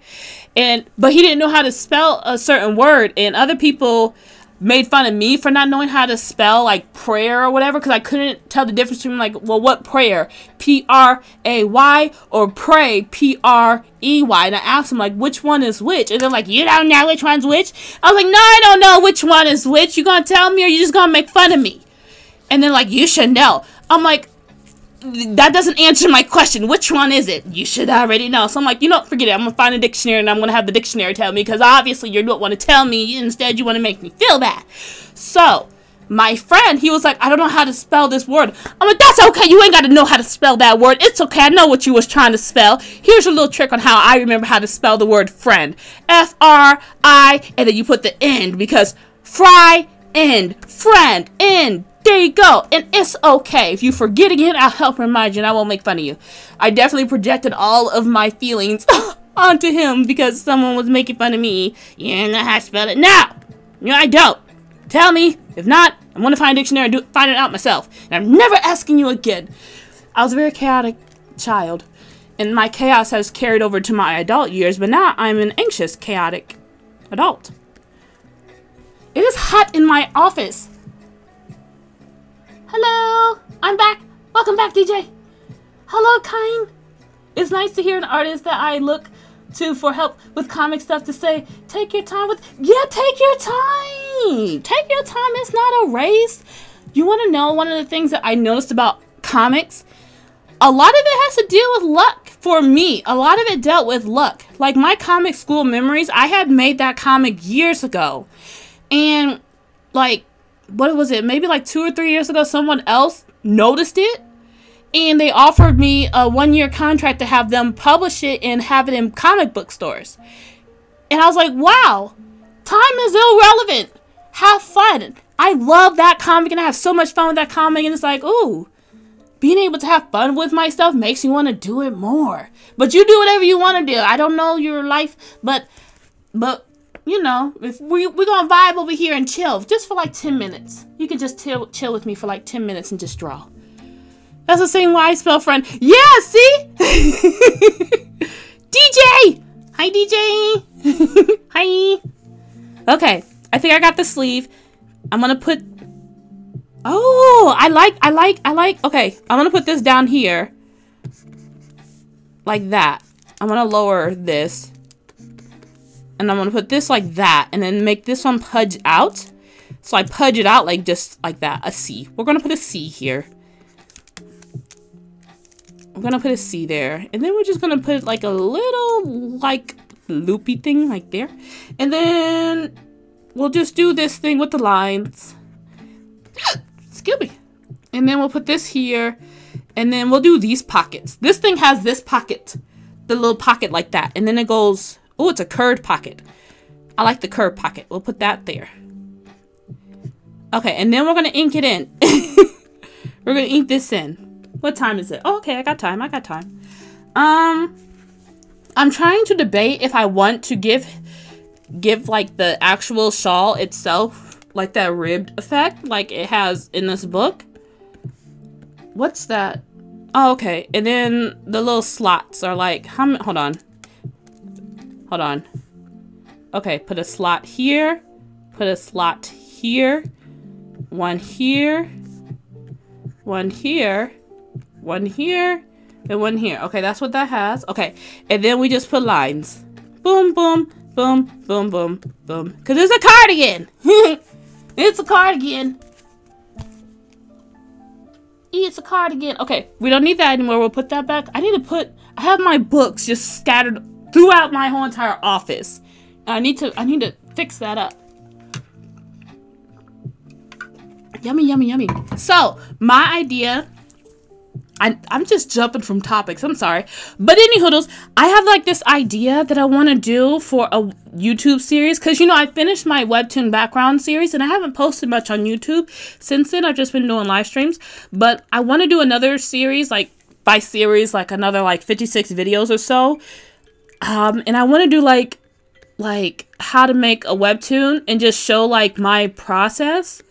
And but he didn't know how to spell a certain word. And other people made fun of me for not knowing how to spell, like, prayer or whatever, because I couldn't tell the difference between, like, well, what prayer? P R A Y or pray, P R E Y. And I asked him, like, which one is which? And they're like, you don't know which one's which? I was like, no, I don't know which one is which. You gonna tell me or you just gonna make fun of me? And they're like, you should know. I'm like, that doesn't answer my question. Which one is it? You should already know. So I'm like, you know, forget it. I'm going to find a dictionary and I'm going to have the dictionary tell me, because obviously you don't want to tell me. Instead, you want to make me feel bad. So my friend, he was like, I don't know how to spell this word. I'm like, that's okay. You ain't got to know how to spell that word. It's okay. I know what you was trying to spell. Here's a little trick on how I remember how to spell the word friend. F R I, and then you put the end, because fry, end, friend, end. There you go. And it's okay. If you forget again, I'll help remind you and I won't make fun of you. I definitely projected all of my feelings onto him because someone was making fun of me. You don't know how to spell it. No! No, I don't. Tell me. If not, I'm going to find a dictionary and do, find it out myself. And I'm never asking you again. I was a very chaotic child. And my chaos has carried over to my adult years. But now I'm an anxious, chaotic adult. It is hot in my office. Hello, I'm back. Welcome back, D J. Hello, Kine. It's nice to hear an artist that I look to for help with comic stuff to say, take your time with, yeah, take your time. Take your time, it's not a race. You wanna know one of the things that I noticed about comics? A lot of it has to deal with luck for me. A lot of it dealt with luck. Like my comic school memories, I had made that comic years ago. And like, what was it, maybe like two or three years ago, someone else noticed it and they offered me a one-year contract to have them publish it and have it in comic book stores. And I was like, wow, time is irrelevant. Have fun. I love that comic and I have so much fun with that comic. And it's like, ooh, being able to have fun with my stuff makes you want to do it more. But you do whatever you want to do. I don't know your life, but but you know, if we, we're going to vibe over here and chill just for like ten minutes. You can just chill, chill with me for like ten minutes and just draw. That's the same way I spell friend. Yeah, see? D J! Hi, D J! Hi! Okay, I think I got the sleeve. I'm going to put... Oh, I like, I like, I like... Okay, I'm going to put this down here. Like that. I'm going to lower this. And I'm going to put this like that and then make this one pudge out. So I pudge it out like just like that. A C. We're going to put a C here. We're going to put a C there. And then we're just going to put like a little like loopy thing like there. And then we'll just do this thing with the lines. Excuse me. And then we'll put this here. And then we'll do these pockets. This thing has this pocket. The little pocket like that. And then it goes... Oh, it's a curved pocket. I like the curved pocket. We'll put that there. Okay, and then we're going to ink it in. We're going to ink this in. What time is it? Oh, okay, I got time. I got time. Um, I'm trying to debate if I want to give, give like the actual shawl itself, like that ribbed effect, like it has in this book. What's that? Oh, okay. And then the little slots are like, how, hold on. Hold on. Okay, put a slot here. Put a slot here. One here. One here. One here. And one here. Okay, that's what that has. Okay, and then we just put lines. Boom, boom, boom, boom, boom, boom. Because it's a cardigan. It's a cardigan. It's a cardigan. Okay, we don't need that anymore. We'll put that back. I need to put... I have my books just scattered... throughout my whole entire office. I need to I need to fix that up. Yummy, yummy, yummy. So, my idea, I, I'm just jumping from topics, I'm sorry. But any hoodles, I have like this idea that I want to do for a YouTube series. Because, you know, I finished my webtoon background series and I haven't posted much on YouTube. Since then, I've just been doing live streams. But I want to do another series, like by series, like another like fifty-six videos or so. Um, and I want to do like like how to make a webtoon and just show like my process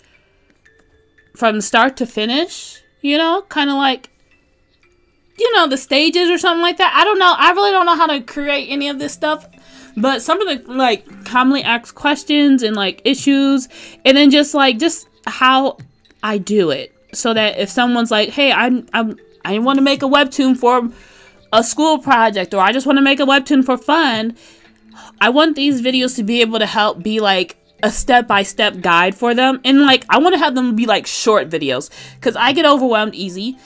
from start to finish, you know, kind of like, you know, the stages or something like that. I don't know. I really don't know how to create any of this stuff, but some of the like commonly asked questions and like issues, and then just like just how I do it, so that if someone's like, hey, I'm, I'm I want to make a webtoon for a school project, or I just want to make a webtoon for fun, I want these videos to be able to help be like a step-by-step guide for them. And like I want to have them be like short videos because I get overwhelmed easy.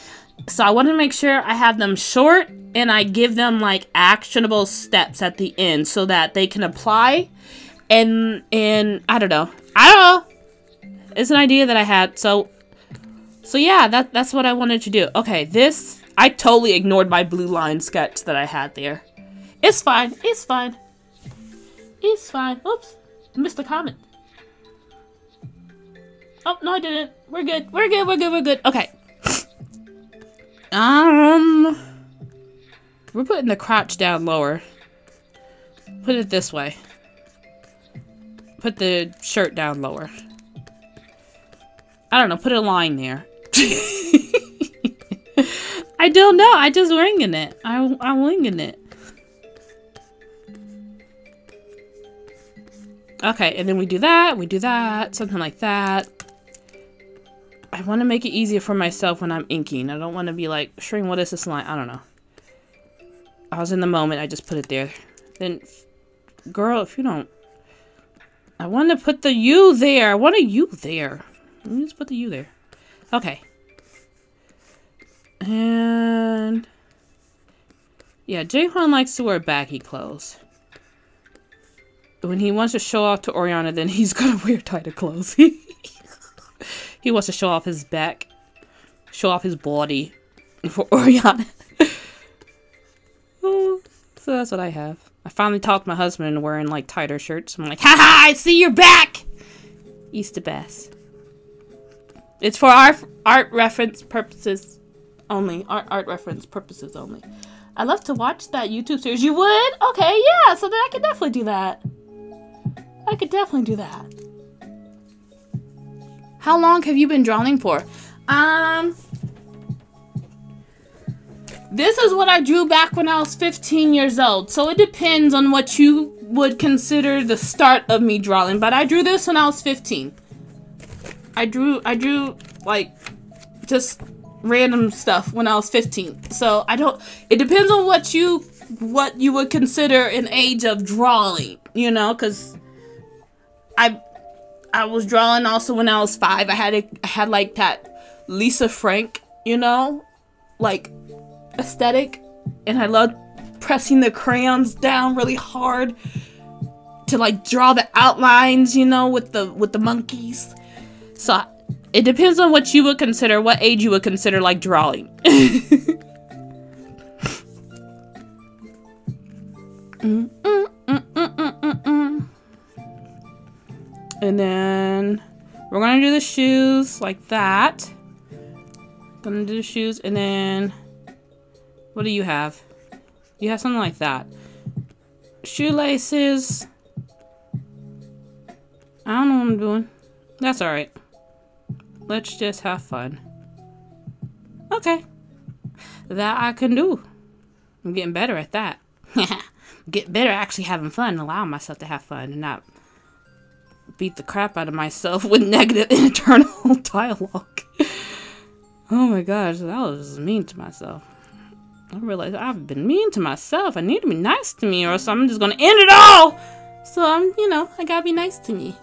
So I want to make sure I have them short and I give them like actionable steps at the end so that they can apply. And, and I don't know. I don't know. It's an idea that I had. So, so yeah, that, that's what I wanted to do. Okay, this, I totally ignored my blue line sketch that I had there. It's fine. It's fine. It's fine. Oops. Missed a comment. Oh, no, I didn't. We're good. We're good. We're good. We're good. Okay. Um, we're putting the crotch down lower. Put it this way. Put the shirt down lower. I don't know. Put a line there. I don't know. I just winging it. I, I'm winging it. Okay, and then we do that. We do that. Something like that. I want to make it easier for myself when I'm inking. I don't want to be like, Shreen, what is this line? I don't know. I was in the moment. I just put it there. Then, girl, if you don't... I want to put the U there. I want a U there. Let me just put the U there. Okay. And... yeah, Jaehwan likes to wear baggy clothes. When he wants to show off to Oriana, then he's going to wear tighter clothes. He wants to show off his back, show off his body for Oriana. Oh, so that's what I have. I finally talked my husband into wearing like tighter shirts. I'm like, haha, I see your back! Easter Bass. It's for our art reference purposes only. Art, art reference purposes only. I love to watch that YouTube series. You would? Okay, yeah, so then I could definitely do that. I could definitely do that. How long have you been drawing for? Um, this is what I drew back when I was fifteen years old. So it depends on what you would consider the start of me drawing. But I drew this when I was fifteen. I drew, I drew like just random stuff when I was fifteen. So I don't, it depends on what you, what you would consider an age of drawing, you know, because I... I was drawing also when I was five. I had a, I had like that Lisa Frank, you know, like aesthetic, and I loved pressing the crayons down really hard to like draw the outlines, you know, with the with the monkeys. So I, it depends on what you would consider, what age you would consider like drawing. mm -mm -mm -mm -mm -mm -mm. And then we're gonna do the shoes like that. Gonna do the shoes, and then what do you have? You have something like that. Shoelaces. I don't know what I'm doing. That's all right. Let's just have fun. Okay. That I can do. I'm getting better at that. Get better at actually having fun, allowing myself to have fun and not beat the crap out of myself with negative internal dialogue. Oh my gosh, that was mean to myself. I realized I've been mean to myself. I need to be nice to me, or else I'm just gonna end it all. So I'm, you know, I gotta be nice to me.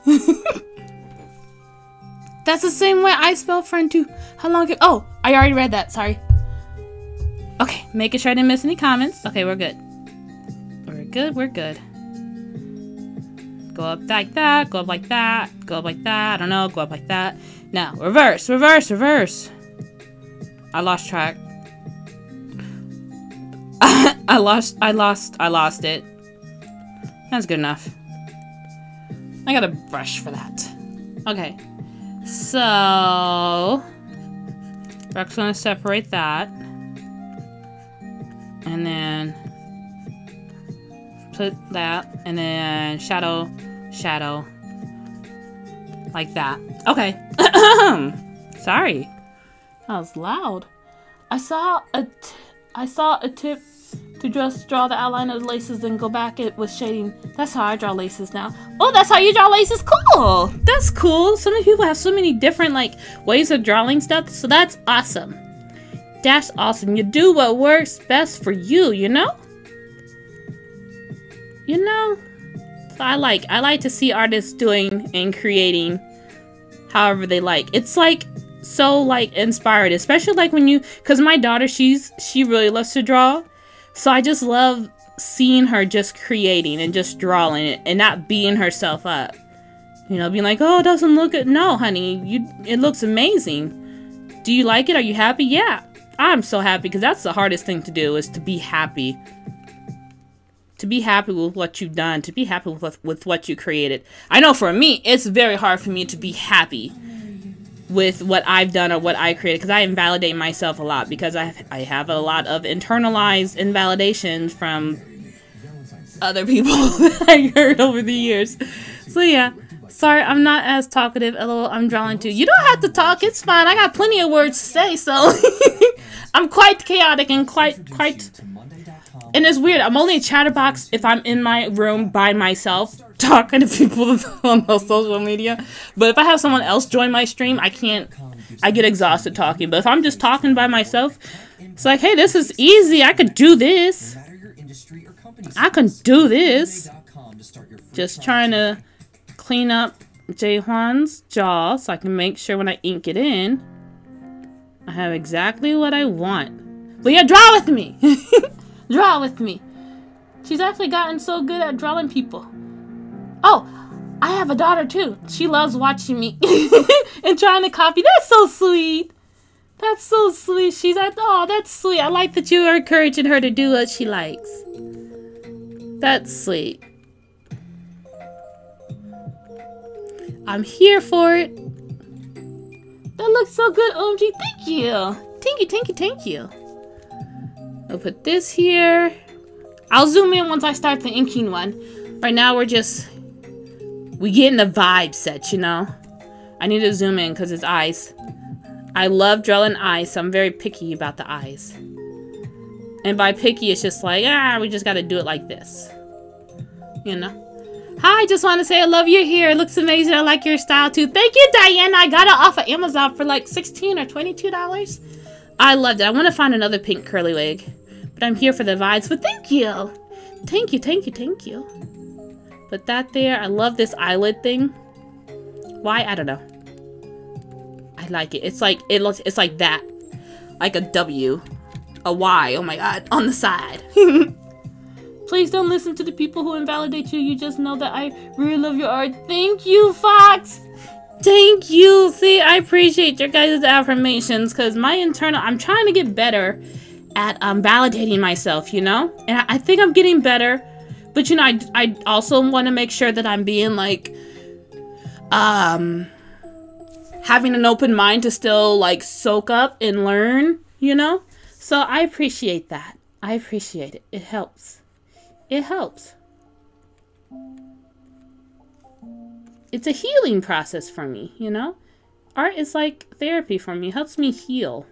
That's the same way I spell friend too. How long? Can oh, I already read that. Sorry. Okay, making sure I didn't miss any comments. Okay, we're good. We're good. We're good. Go up like that, go up like that, go up like that, I don't know, go up like that. Now, reverse, reverse, reverse. I lost track. I lost, I lost, I lost it. That's good enough. I got a brush for that. Okay, so we're just gonna separate that. And then put that, and then shadow, shadow, like that. Okay. Sorry, that was loud. I saw a t I saw a tip to just draw the outline of the laces, then go back it with shading. That's how I draw laces now. Oh, that's how you draw laces. Cool. That's cool. So many people have so many different like ways of drawing stuff. So that's awesome. That's awesome. You do what works best for you. You know. You know. So I like. I like to see artists doing and creating however they like. It's like so like inspired, especially like when you, because my daughter, she's she really loves to draw. So I just love seeing her just creating and just drawing it and not beating herself up. You know, being like, oh, it doesn't look good. No, honey, you it looks amazing. Do you like it? Are you happy? Yeah, I'm so happy, because that's the hardest thing to do, is to be happy. To be happy with what you've done. To be happy with, with what you created. I know for me, it's very hard for me to be happy with what I've done or what I created, because I invalidate myself a lot, because I have, I have a lot of internalized invalidations from other people that I heard over the years. So yeah, sorry I'm not as talkative. L O L, I'm drawing too. You don't have to talk, it's fine. I got plenty of words to say, so I'm quite chaotic and quite quite and it's weird. I'm only a chatterbox if I'm in my room by myself talking to people on social media. But if I have someone else join my stream, I can't. I get exhausted talking. But if I'm just talking by myself, it's like, hey, this is easy. I could do this. I can do this. Just trying to clean up Jaehwan's jaw so I can make sure when I ink it in, I have exactly what I want. But yeah, draw with me. Draw with me. She's actually gotten so good at drawing people. Oh, I have a daughter too. She loves watching me and trying to copy. That's so sweet. That's so sweet. She's like, oh, that's sweet. I like that you are encouraging her to do what she likes. That's sweet. I'm here for it. That looks so good, O M G. Thank you. Thank you, thank you, thank you. I'll put this here. I'll zoom in once I start the inking one. Right now we're just, we getting the vibe set, you know? I need to zoom in because it's eyes. I love drawing eyes, so I'm very picky about the eyes. And by picky, it's just like, ah, we just gotta do it like this. You know? Hi, just want to say I love your hair. It looks amazing. I like your style too. Thank you, Diana. I got it off of Amazon for like sixteen or twenty-two dollars. I loved it. I want to find another pink curly wig. But I'm here for the vibes. But thank you. Thank you, thank you, thank you. Put that there. I love this eyelid thing. Why? I don't know. I like it. It's like, it looks, it's like that. Like a W. A Y. Oh my god. On the side. Please don't listen to the people who invalidate you. You just know that I really love your art. Thank you, Fox. Thank you. See, I appreciate your guys' affirmations, because my internal, I'm trying to get better at um, validating myself, you know? And I, I think I'm getting better, but you know, I, I also want to make sure that I'm being like, um, having an open mind to still like soak up and learn, you know? So I appreciate that. I appreciate it. It helps. It helps. It's a healing process for me, you know? Art is like therapy for me. It helps me heal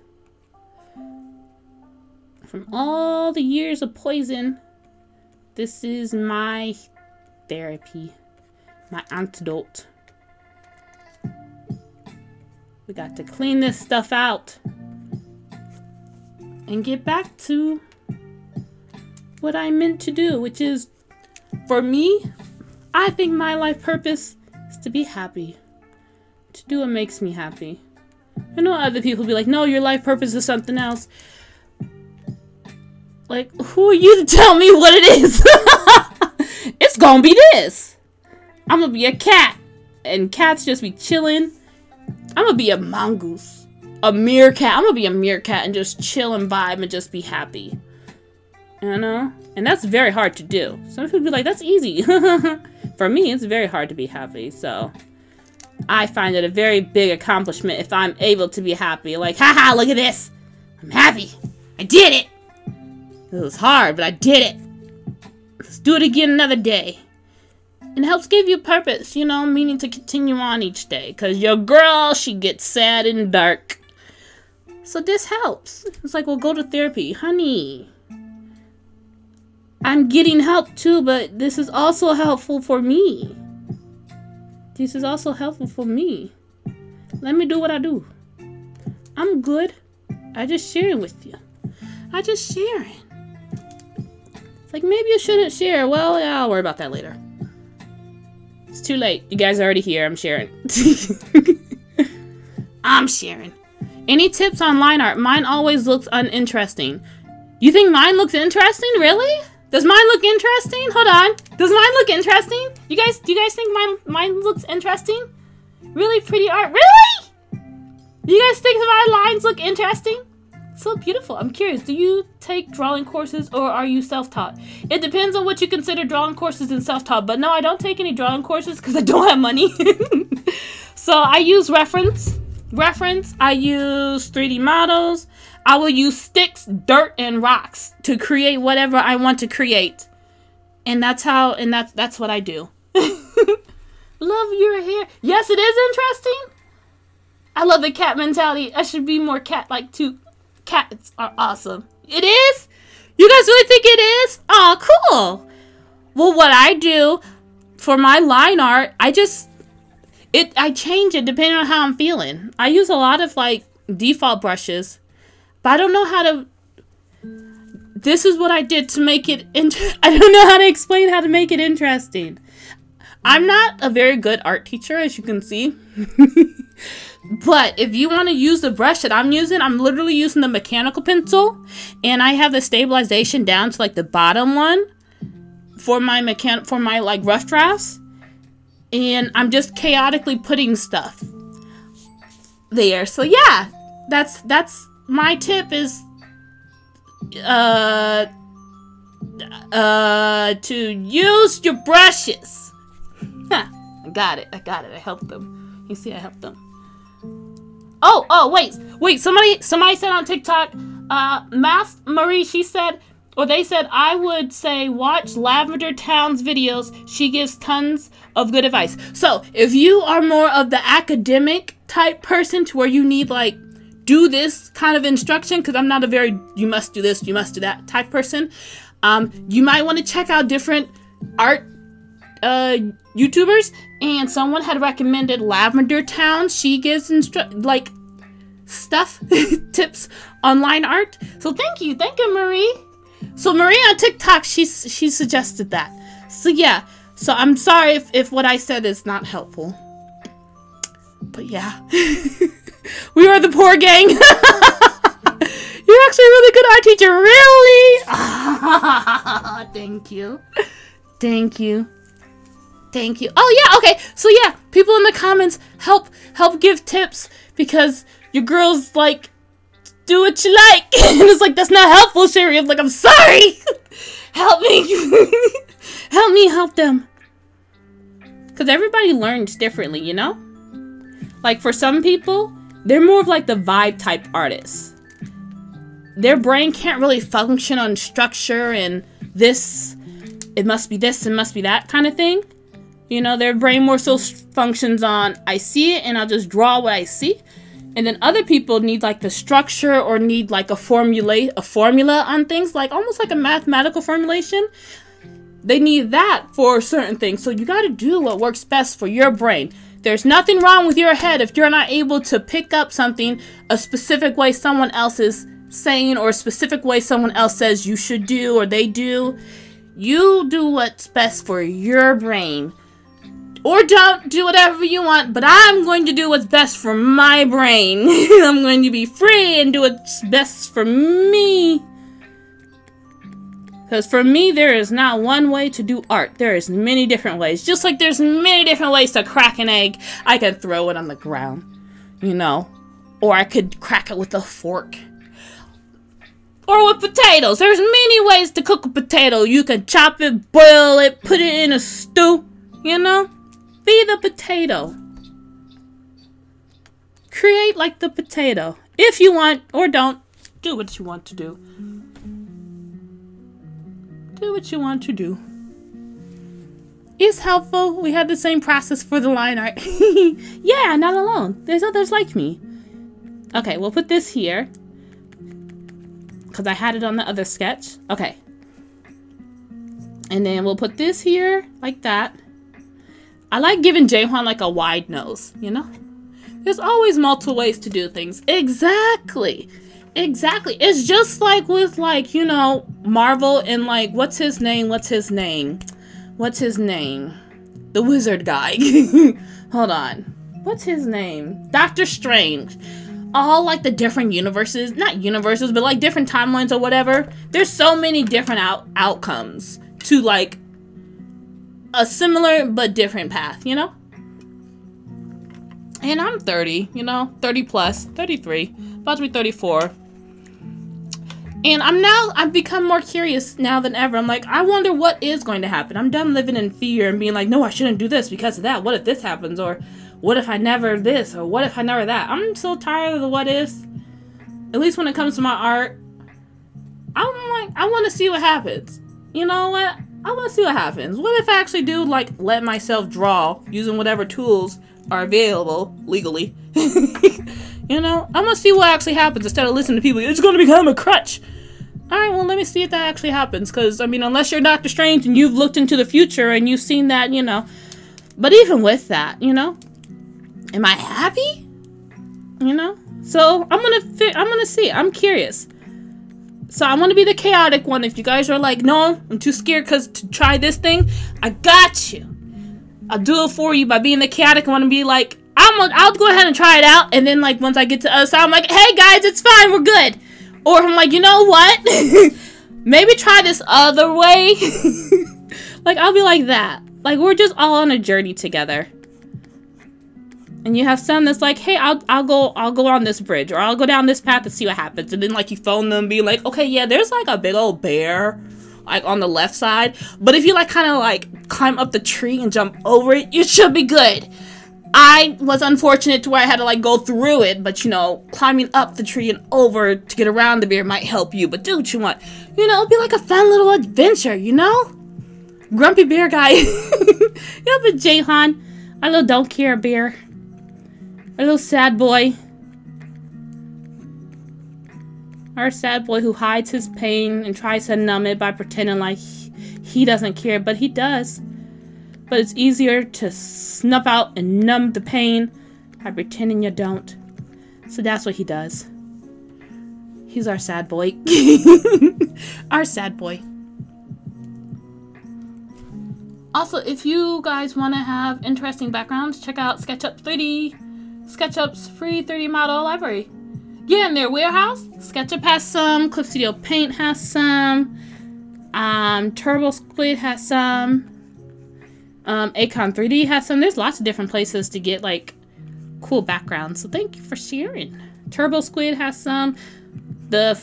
from all the years of poison. This is my therapy, my antidote. We got to clean this stuff out and get back to what I meant to do, which is, for me, I think my life purpose is to be happy, to do what makes me happy. I know other people be like, no, your life purpose is something else. Like, who are you to tell me what it is? It's gonna be this. I'm gonna be a cat, and cats just be chilling. I'm gonna be a mongoose, a meerkat. I'm gonna be a meerkat and just chill and vibe and just be happy, you know? And that's very hard to do. Some people be like, that's easy. For me, it's very hard to be happy, so I find it a very big accomplishment if I'm able to be happy. Like, haha, look at this. I'm happy. I did it. It was hard, but I did it. It's do it again another day. It helps give you purpose, you know, meaning to continue on each day. Because your girl, she gets sad and dark. So this helps. It's like, well, go to therapy. Honey, I'm getting help too, but this is also helpful for me. This is also helpful for me. Let me do what I do. I'm good. I just share it with you. I just share it. It's like, maybe you shouldn't share. Well, yeah, I'll worry about that later. It's too late. You guys are already here. I'm sharing. I'm sharing. Any tips on line art? Mine always looks uninteresting. You think mine looks interesting? Really? Does mine look interesting? Hold on. Does mine look interesting? You guys, do you guys think mine mine looks interesting? Really pretty art. Really? You guys think my lines look interesting? So beautiful. I'm curious. Do you take drawing courses or are you self-taught? It depends on what you consider drawing courses and self-taught. But no, I don't take any drawing courses because I don't have money. So I use reference. Reference. I use three D models. I will use sticks, dirt, and rocks to create whatever I want to create. And that's how, and that's, that's what I do. Love your hair. Yes, it is interesting. I love the cat mentality. I should be more cat-like too. Cats are awesome. It is? You guys really think it is? Aw, cool. Well, what I do for my line art, I just, it, I change it depending on how I'm feeling. I use a lot of like default brushes, but I don't know how to, this is what I did to make it, inter- I don't know how to explain how to make it interesting. I'm not a very good art teacher, as you can see. But if you want to use the brush that I'm using, I'm literally using the mechanical pencil. And I have the stabilization down to like the bottom one for my mechan- for my like rough drafts. And I'm just chaotically putting stuff there. So yeah, that's, that's my tip is uh, uh, to use your brushes. Huh, I got it. I got it. I helped them. You see, I helped them. Oh, oh, wait, wait, somebody, somebody said on TikTok, uh, Mass Marie, she said, or they said, I would say, watch Lavender Town's videos. She gives tons of good advice. So if you are more of the academic type person to where you need like, do this kind of instruction, because I'm not a very, you must do this, you must do that type person. Um, you might want to check out different art uh YouTubers, and someone had recommended Lavender Town. She gives instru- like stuff tips on line art. So thank you, thank you, Marie. So Marie on TikTok, she she suggested that. So yeah, so I'm sorry if if what I said is not helpful, but yeah, we are the poor gang. You're actually a really good art teacher, really. Thank you, thank you. Thank you. Oh yeah, okay. So yeah, people in the comments, help help give tips, because your girl's like, do what you like. And it's like, that's not helpful, Sherry. I'm like, I'm sorry. Help me. Help me help them. Because everybody learns differently, you know? Like for some people, they're more of like the vibe type artists. Their brain can't really function on structure and this, it must be this, it must be that kind of thing. You know, their brain more so functions on, I see it and I'll just draw what I see. And then other people need like the structure or need like a formula, a formula on things, like almost like a mathematical formulation. They need that for certain things. So you got to do what works best for your brain. There's nothing wrong with your head if you're not able to pick up something a specific way someone else is saying, or a specific way someone else says you should do or they do. You do what's best for your brain. Or don't, do whatever you want, but I'm going to do what's best for my brain. I'm going to be free and do what's best for me. Because for me, there is not one way to do art. There is many different ways. Just like there's many different ways to crack an egg. I can throw it on the ground, you know. Or I could crack it with a fork. Or with potatoes. There's many ways to cook a potato. You can chop it, boil it, put it in a stew, you know. Be the potato. Create like the potato. If you want, or don't. Do what you want to do. Do what you want to do. is helpful. We had the same process for the line art. Yeah, not alone. There's others like me. Okay, we'll put this here, because I had it on the other sketch. Okay. And then we'll put this here, like that. I like giving Jaehwan like a wide nose, you know? There's always multiple ways to do things. Exactly. Exactly. It's just like with, like, you know, Marvel and, like, what's his name? What's his name? What's his name? The wizard guy. Hold on. What's his name? Doctor Strange. All, like, the different universes. Not universes, but, like, different timelines or whatever. There's so many different out outcomes to, like, a similar but different path, you know? And I'm thirty, you know, thirty plus, thirty-three, about to be thirty-four. And I'm now, I've become more curious now than ever. I'm like, I wonder what is going to happen. I'm done living in fear and being like, no, I shouldn't do this because of that. What if this happens? Or what if I never this? Or what if I never that? I'm so tired of the what ifs. At least when it comes to my art, I'm like, I want to see what happens. You know what? I want to see what happens. What if I actually do, like, let myself draw using whatever tools are available legally? You know, I'm gonna see what actually happens instead of listening to people. It's gonna become a crutch. All right, well, let me see if that actually happens, because I mean, unless you're Doctor Strange and you've looked into the future and you've seen that, you know. But even with that, you know, am I happy? You know, so I'm gonna fi- I'm gonna see. I'm curious. So I'm gonna be the chaotic one. If you guys are like, no, I'm too scared because to try this thing, I got you. I'll do it for you by being the chaotic one and be like, I'm a, I'll go ahead and try it out. And then, like, once I get to the other side, I'm like, hey, guys, it's fine. We're good. Or I'm like, you know what? Maybe try this other way. Like, I'll be like that. Like, we're just all on a journey together. And you have some that's like, hey, I'll, I'll go I'll go on this bridge. Or I'll go down this path and see what happens. And then, like, you phone them and be like, okay, yeah, there's, like, a big old bear, like, on the left side. But if you, like, kind of, like, climb up the tree and jump over it, you should be good. I was unfortunate to where I had to, like, go through it, but, you know, climbing up the tree and over to get around the bear might help you, but do what you want. You know, it'd be like a fun little adventure, you know? Grumpy bear guy. You know, but Jaehwan, our little don't care bear. Our little sad boy. Our sad boy who hides his pain and tries to numb it by pretending like he doesn't care, but he does. But it's easier to snuff out and numb the pain by pretending you don't. So that's what he does. He's our sad boy. Our sad boy. Also, if you guys want to have interesting backgrounds, check out SketchUp three D. SketchUp's free three D model library. Yeah, in their warehouse. SketchUp has some. Clip Studio Paint has some. Um, TurboSquid has some. Um, Acon three D has some. There's lots of different places to get, like, cool backgrounds. So thank you for sharing. TurboSquid has some. The,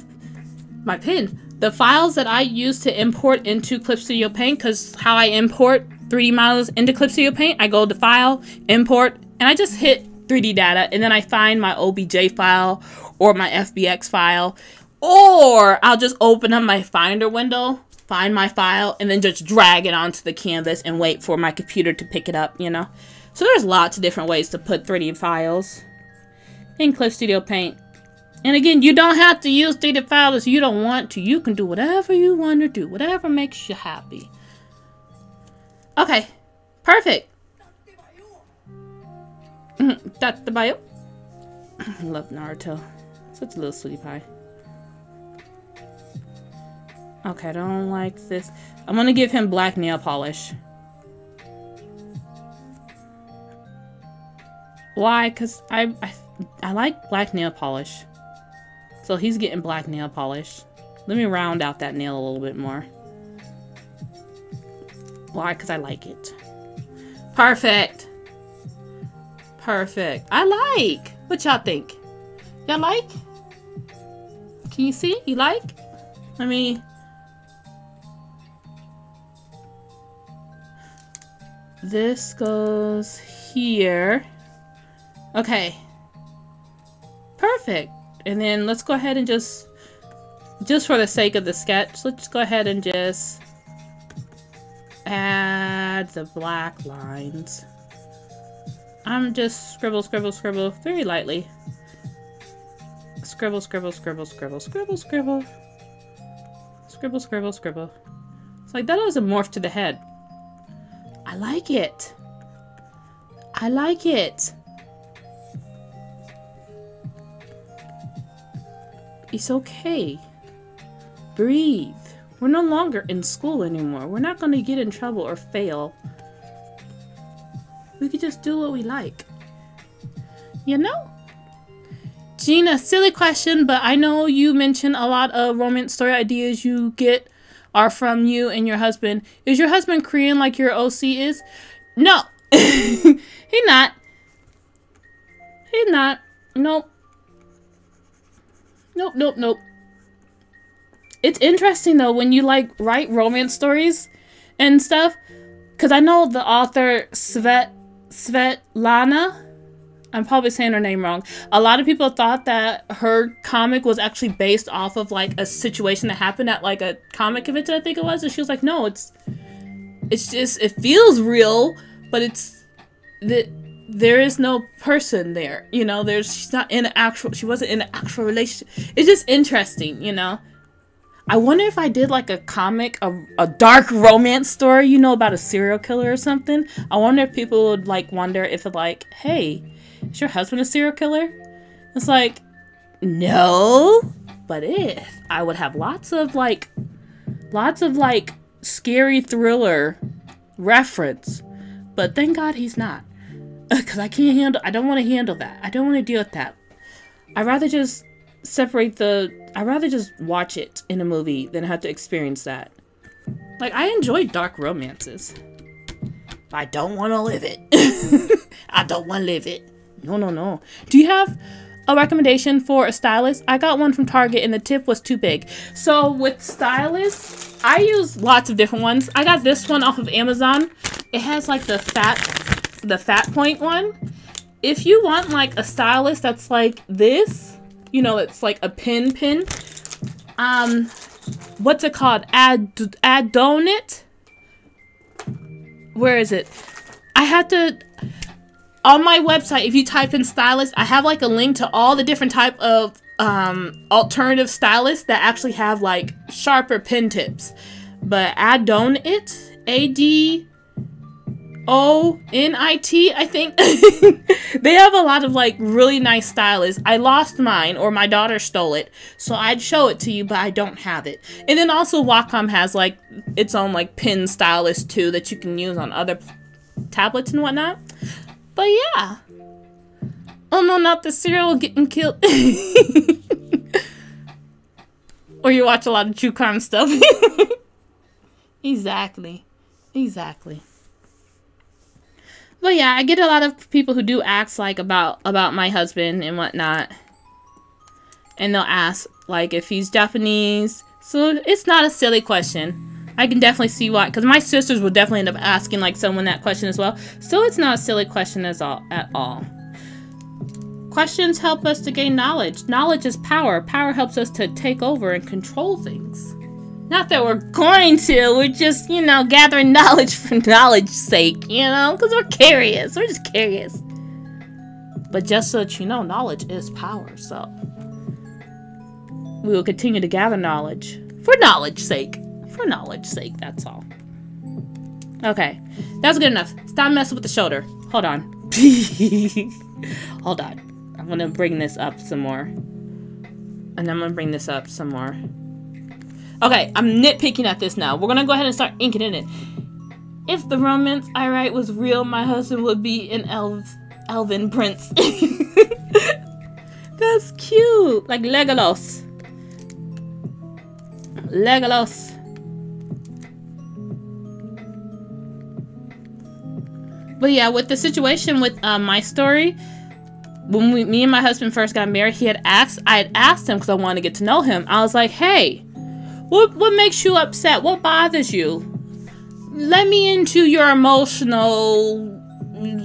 my pin. The files that I use to import into Clip Studio Paint, because how I import three D models into Clip Studio Paint, I go to File, Import, and I just hit three D data, and then I find my O B J file or my F B X file, or I'll just open up my Finder window, find my file, and then just drag it onto the canvas and wait for my computer to pick it up, you know? So there's lots of different ways to put three D files in Clip Studio Paint. And again, you don't have to use three D files if you don't want to. You can do whatever you want to do, whatever makes you happy. Okay, perfect. That's the bio. I love Naruto. Such a little sweetie pie. Okay, I don't like this. I'm gonna give him black nail polish. Why? Because I, I I like black nail polish. So he's getting black nail polish. Let me round out that nail a little bit more. Why? Because I like it. Perfect. Perfect. I like. What y'all think? Y'all like? Can you see? You like? Let me. This goes here. Okay. Perfect. And then let's go ahead and just, just for the sake of the sketch, let's go ahead and just add the black lines. I'm just scribble, scribble, scribble very lightly. Scribble, scribble, scribble, scribble, scribble, scribble. Scribble, scribble, scribble. It's like that was a morph to the head. I like it. I like it. It's okay. Breathe. We're no longer in school anymore. We're not going to get in trouble or fail. We could just do what we like. You know? Gina, silly question, but I know you mentioned a lot of romance story ideas you get are from you and your husband. Is your husband Korean like your O C is? No. He's not. He's not. Nope. Nope, nope, nope. It's interesting though when you like write romance stories and stuff, because I know the author Svet Svetlana, I'm probably saying her name wrong. A lot of people thought that her comic was actually based off of like a situation that happened at like a comic convention, I think it was, and she was like, "No, it's it's just it feels real, but it's the there is no person there. You know, there's she's not in an actual she wasn't in an actual relationship." It's just interesting, you know. I wonder if I did like a comic, a, a dark romance story, you know, about a serial killer or something. I wonder if people would like wonder if it like, "Hey, is your husband a serial killer?" It's like, no, but if I would have lots of like, lots of like scary thriller reference, but thank God he's not, because I can't handle, I don't want to handle that. I don't want to deal with that. I'd rather just separate the, I'd rather just watch it in a movie than have to experience that. Like, I enjoy dark romances. I don't want to live it. I don't want to live it. No, no, no. Do you have a recommendation for a stylus? I got one from Target and the tip was too big. So with stylus, I use lots of different ones. I got this one off of Amazon. It has like the fat, the fat point one. If you want like a stylus that's like this, you know, it's like a pin pin. Um, what's it called? Ad Adonit. Where is it? I had to. On my website, if you type in stylus, I have like a link to all the different type of um, alternative styluses that actually have like sharper pen tips. But Adonit, A D O N I T, I think. They have a lot of like really nice styluses. I lost mine, or my daughter stole it, so I'd show it to you, but I don't have it. And then also Wacom has like its own like pen stylus too that you can use on other tablets and whatnot. But yeah. Oh no, not the cereal getting killed. Or you watch a lot of true crime stuff. Exactly. Exactly. But yeah, I get a lot of people who do ask like about about my husband and whatnot. And they'll ask like if he's Japanese. So it's not a silly question. I can definitely see why, because my sisters will definitely end up asking like someone that question as well. So it's not a silly question as all, at all. Questions help us to gain knowledge. Knowledge is power. Power helps us to take over and control things. Not that we're going to. We're just, you know, gathering knowledge for knowledge's sake, you know, because we're curious. We're just curious. But just so that you know, knowledge is power. So we will continue to gather knowledge for knowledge's sake. For knowledge's sake, that's all. Okay, that's good enough. Stop messing with the shoulder. Hold on. Hold on. I'm gonna bring this up some more. And I'm gonna bring this up some more. Okay, I'm nitpicking at this now. We're gonna go ahead and start inking in it. If the romance I write was real, my husband would be an elf, elven prince. That's cute. Like Legolas. Legolas. But yeah, with the situation with uh, my story, when we, me and my husband first got married, he had asked, I had asked him because I wanted to get to know him. I was like, "Hey, what what makes you upset? What bothers you? Let me into your emotional,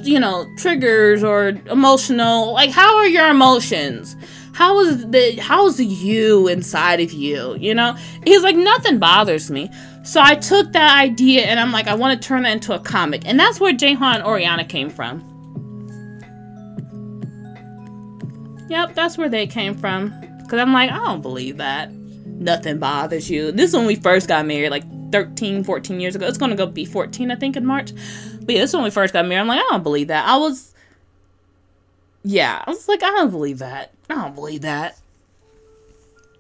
you know, triggers or emotional. Like, how are your emotions? How is the how's the you inside of you? You know?" He's like, "Nothing bothers me." So I took that idea and I'm like, I want to turn that into a comic. And that's where Jaehwan and Oriana came from. Yep, that's where they came from. Because I'm like, I don't believe that. Nothing bothers you. This is when we first got married, like thirteen, fourteen years ago. It's going to go be fourteen, I think, in March. But yeah, this is when we first got married. I'm like, I don't believe that. I was, yeah, I was like, I don't believe that. I don't believe that.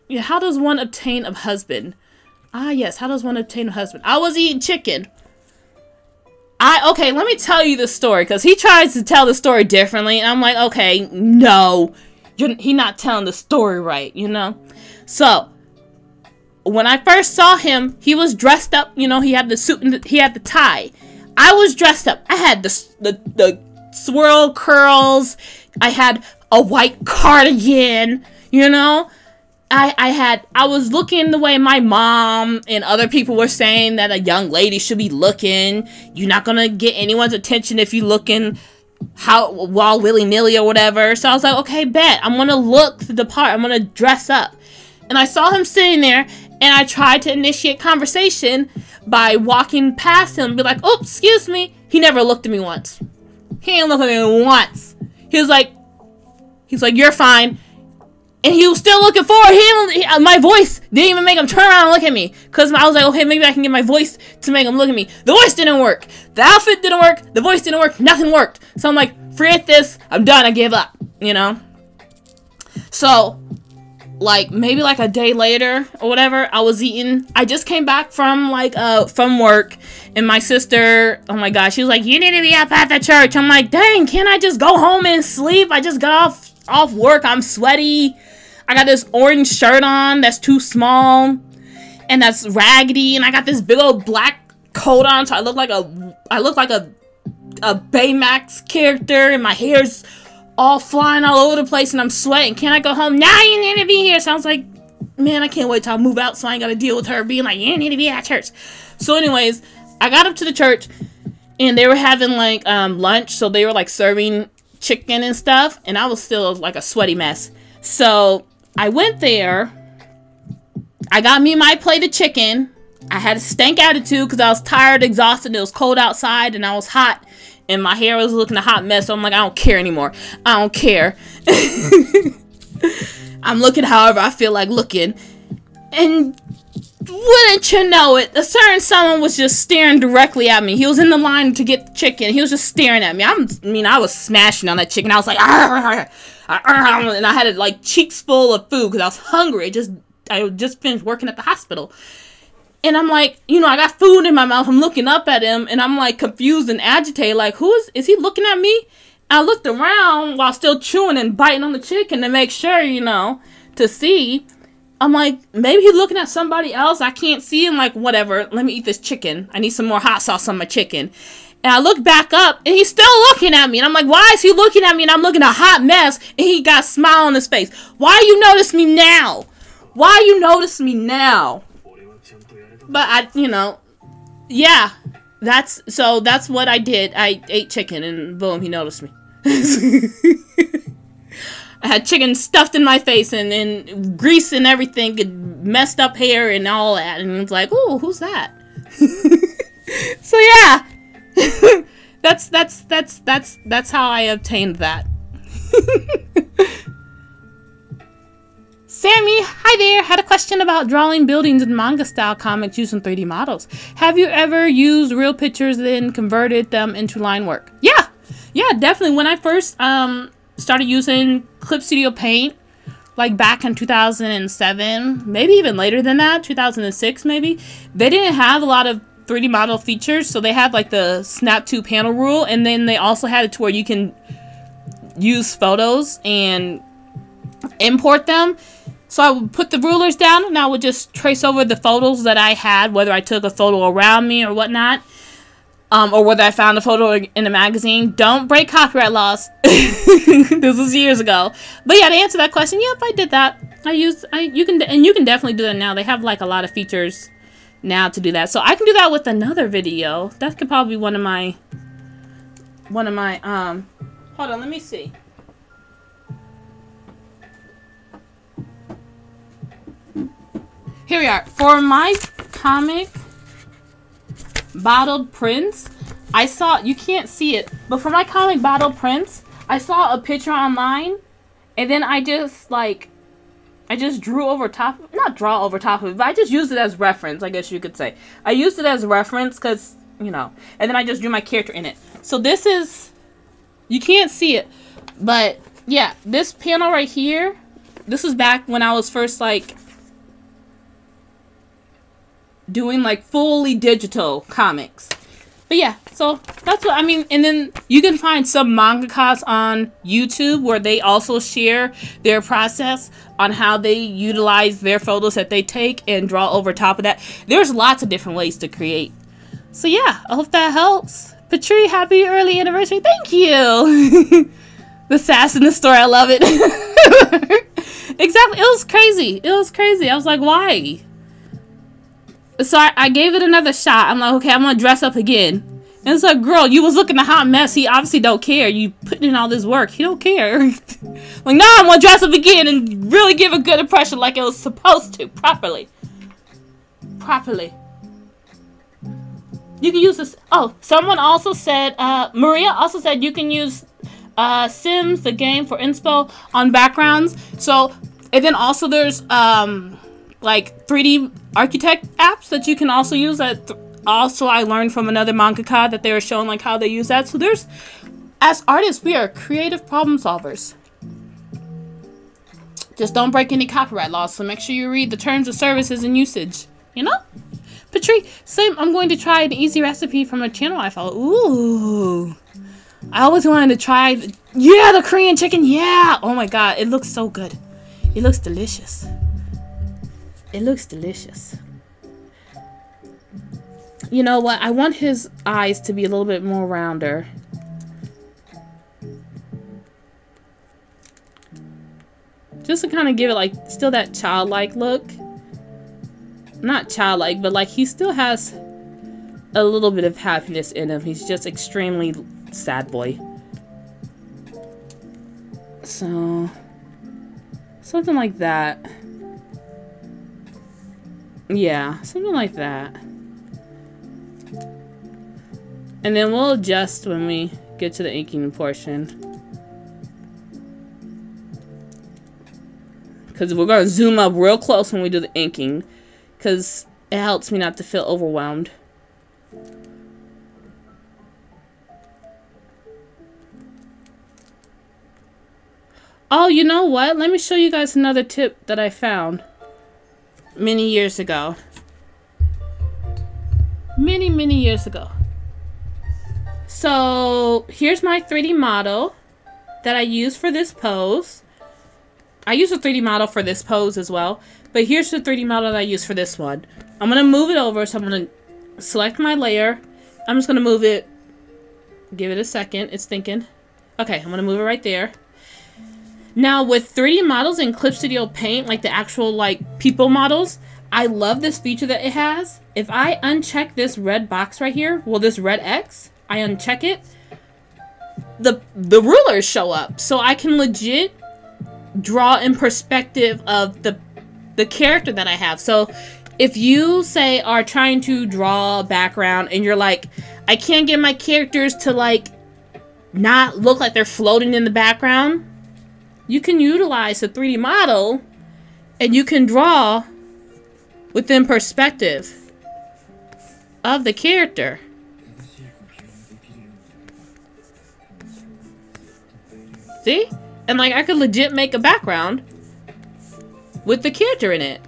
Yeah, how does one obtain a husband? Ah, yes, how does one obtain a husband? I was eating chicken. I, okay, let me tell you the story, because he tries to tell the story differently, and I'm like, okay, no, you're, he not telling the story right, you know? So, when I first saw him, he was dressed up, you know, he had the suit, and the, he had the tie. I was dressed up. I had the, the, the swirl curls, I had a white cardigan, you know? I, I had, I was looking the way my mom and other people were saying that a young lady should be looking. You're not gonna get anyone's attention if you're looking how, while willy-nilly or whatever. So I was like, okay, bet. I'm gonna look the part. I'm gonna dress up. And I saw him sitting there, and I tried to initiate conversation by walking past him and be like, oops, excuse me. He never looked at me once. He didn't look at me once. He was like, he's like, you're fine. And he was still looking forward. He, he, my voice didn't even make him turn around and look at me. Because I was like, okay, maybe I can get my voice to make him look at me. The voice didn't work. The outfit didn't work. The voice didn't work. Nothing worked. So I'm like, forget this. I'm done. I give up. You know? So, like, maybe like a day later or whatever, I was eating. I just came back from, like, uh, from work. And my sister, oh my gosh, she was like, you need to be up at the church. I'm like, dang, can't I just go home and sleep? I just got off, off work. I'm sweaty. I got this orange shirt on that's too small and that's raggedy, and I got this big old black coat on, so I look like a I look like a a Baymax character, and my hair's all flying all over the place, and I'm sweating. Can I go home? Nah, you need to be here. So I was like, man, I can't wait till I move out so I ain't gotta deal with her being like, you need to be at church. So anyways, I got up to the church and they were having like um lunch, so they were like serving chicken and stuff, and I was still like a sweaty mess. So I went there, I got me my plate of chicken. I had a stank attitude because I was tired, exhausted, it was cold outside, and I was hot, and my hair was looking a hot mess, so I'm like, I don't care anymore. I don't care. I'm looking however I feel like looking. And wouldn't you know it, a certain someone was just staring directly at me. He was in the line to get the chicken. He was just staring at me. I'm, I mean, I was smashing on that chicken. I was like, argh, argh, argh, and I had like cheeks full of food because I was hungry. I just, I just finished working at the hospital. And I'm like, you know, I got food in my mouth. I'm looking up at him, and I'm like confused and agitated. Like, who is, is he looking at me? I looked around while still chewing and biting on the chicken to make sure, you know, to see. I'm like, maybe he's looking at somebody else. I can't see him. Like, whatever. Let me eat this chicken. I need some more hot sauce on my chicken. And I look back up, and he's still looking at me. And I'm like, why is he looking at me? And I'm looking a hot mess, and he got a smile on his face. Why you notice me now? Why you notice me now? But I, you know, yeah. That's, so that's what I did. I ate chicken, and boom, he noticed me. I had chicken stuffed in my face, and, and grease and everything, and messed up hair and all that. And it's like, ooh, who's that? So yeah, that's that's that's that's that's how I obtained that. Sammy, hi there, had a question about drawing buildings in manga style comics using three D models. Have you ever used real pictures then converted them into line work? Yeah, yeah, definitely. When I first um. started using Clip Studio Paint, like back in two thousand seven, maybe even later than that, two thousand six maybe. They didn't have a lot of three D model features, so they had like the snap to panel rule, and then they also had it to where you can use photos and import them. So I would put the rulers down, and I would just trace over the photos that I had, whether I took a photo around me or whatnot. Um, or whether I found a photo in a magazine. Don't break copyright laws. This was years ago. But yeah, to answer that question, yep, I did that. I used, I, you can, and you can definitely do that now. They have like a lot of features now to do that. So I can do that with another video. That could probably be one of my, one of my, um, hold on, let me see. Here we are. For my comic, bottled prints. I saw, you can't see it, but for my comic bottled prints, I saw a picture online, and then I just, like, I just drew over top, not draw over top of it, but I just used it as reference, I guess you could say. I used it as reference because, you know, and then I just drew my character in it. So this is, you can't see it, but yeah, this panel right here, this is back when I was first, like, doing, like, fully digital comics. But yeah, so that's what I mean. And then you can find some mangakas on YouTube where they also share their process on how they utilize their photos that they take and draw over top of that. There's lots of different ways to create. So yeah, I hope that helps. Patri, happy early anniversary. Thank you. The sass in the store, I love it. Exactly. It was crazy. It was crazy. I was like, why? So I, I gave it another shot. I'm like, okay, I'm gonna dress up again. And it's like, girl, you was looking a hot mess. He obviously don't care. You putting in all this work. He don't care. Like, no, I'm gonna dress up again and really give a good impression like it was supposed to, properly. Properly. You can use this. Oh, someone also said, uh, Maria also said you can use uh, Sims, the game, for inspo on backgrounds. So, and then also there's, um, like, three D architect apps that you can also use. That th also I learned from another mangaka that they were showing, like, how they use that. So there's, as artists, we are creative problem solvers. Just don't break any copyright laws, so make sure you read the terms of services and usage, you know? Patri, same, I'm going to try an easy recipe from a channel I follow. Ooh. I always wanted to try, the, yeah, the Korean chicken, yeah! Oh my god, it looks so good. It looks delicious. It looks delicious. You know what? I want his eyes to be a little bit more rounder. Just to kind of give it, like, still that childlike look. Not childlike, but, like, he still has a little bit of happiness in him. He's just extremely sad boy. So, something like that. Yeah, something like that. And then we'll adjust when we get to the inking portion. Because we're going to zoom up real close when we do the inking. Because it helps me not to feel overwhelmed. Oh, you know what? Let me show you guys another tip that I found. Many years ago. Many, many years ago. So, here's my three D model that I use for this pose. I use a three D model for this pose as well. But here's the three D model that I use for this one. I'm going to move it over. So, I'm going to select my layer. I'm just going to move it. Give it a second. It's thinking. Okay, I'm going to move it right there. Now, with three D models in Clip Studio Paint, like the actual, like, people models, I love this feature that it has. If I uncheck this red box right here, well, this red X, I uncheck it, the, the rulers show up. So I can legit draw in perspective of the, the character that I have. So if you, say, are trying to draw a background and you're like, I can't get my characters to, like, not look like they're floating in the background, you can utilize the three D model and you can draw within perspective of the character. See? And, like, I could legit make a background with the character in it.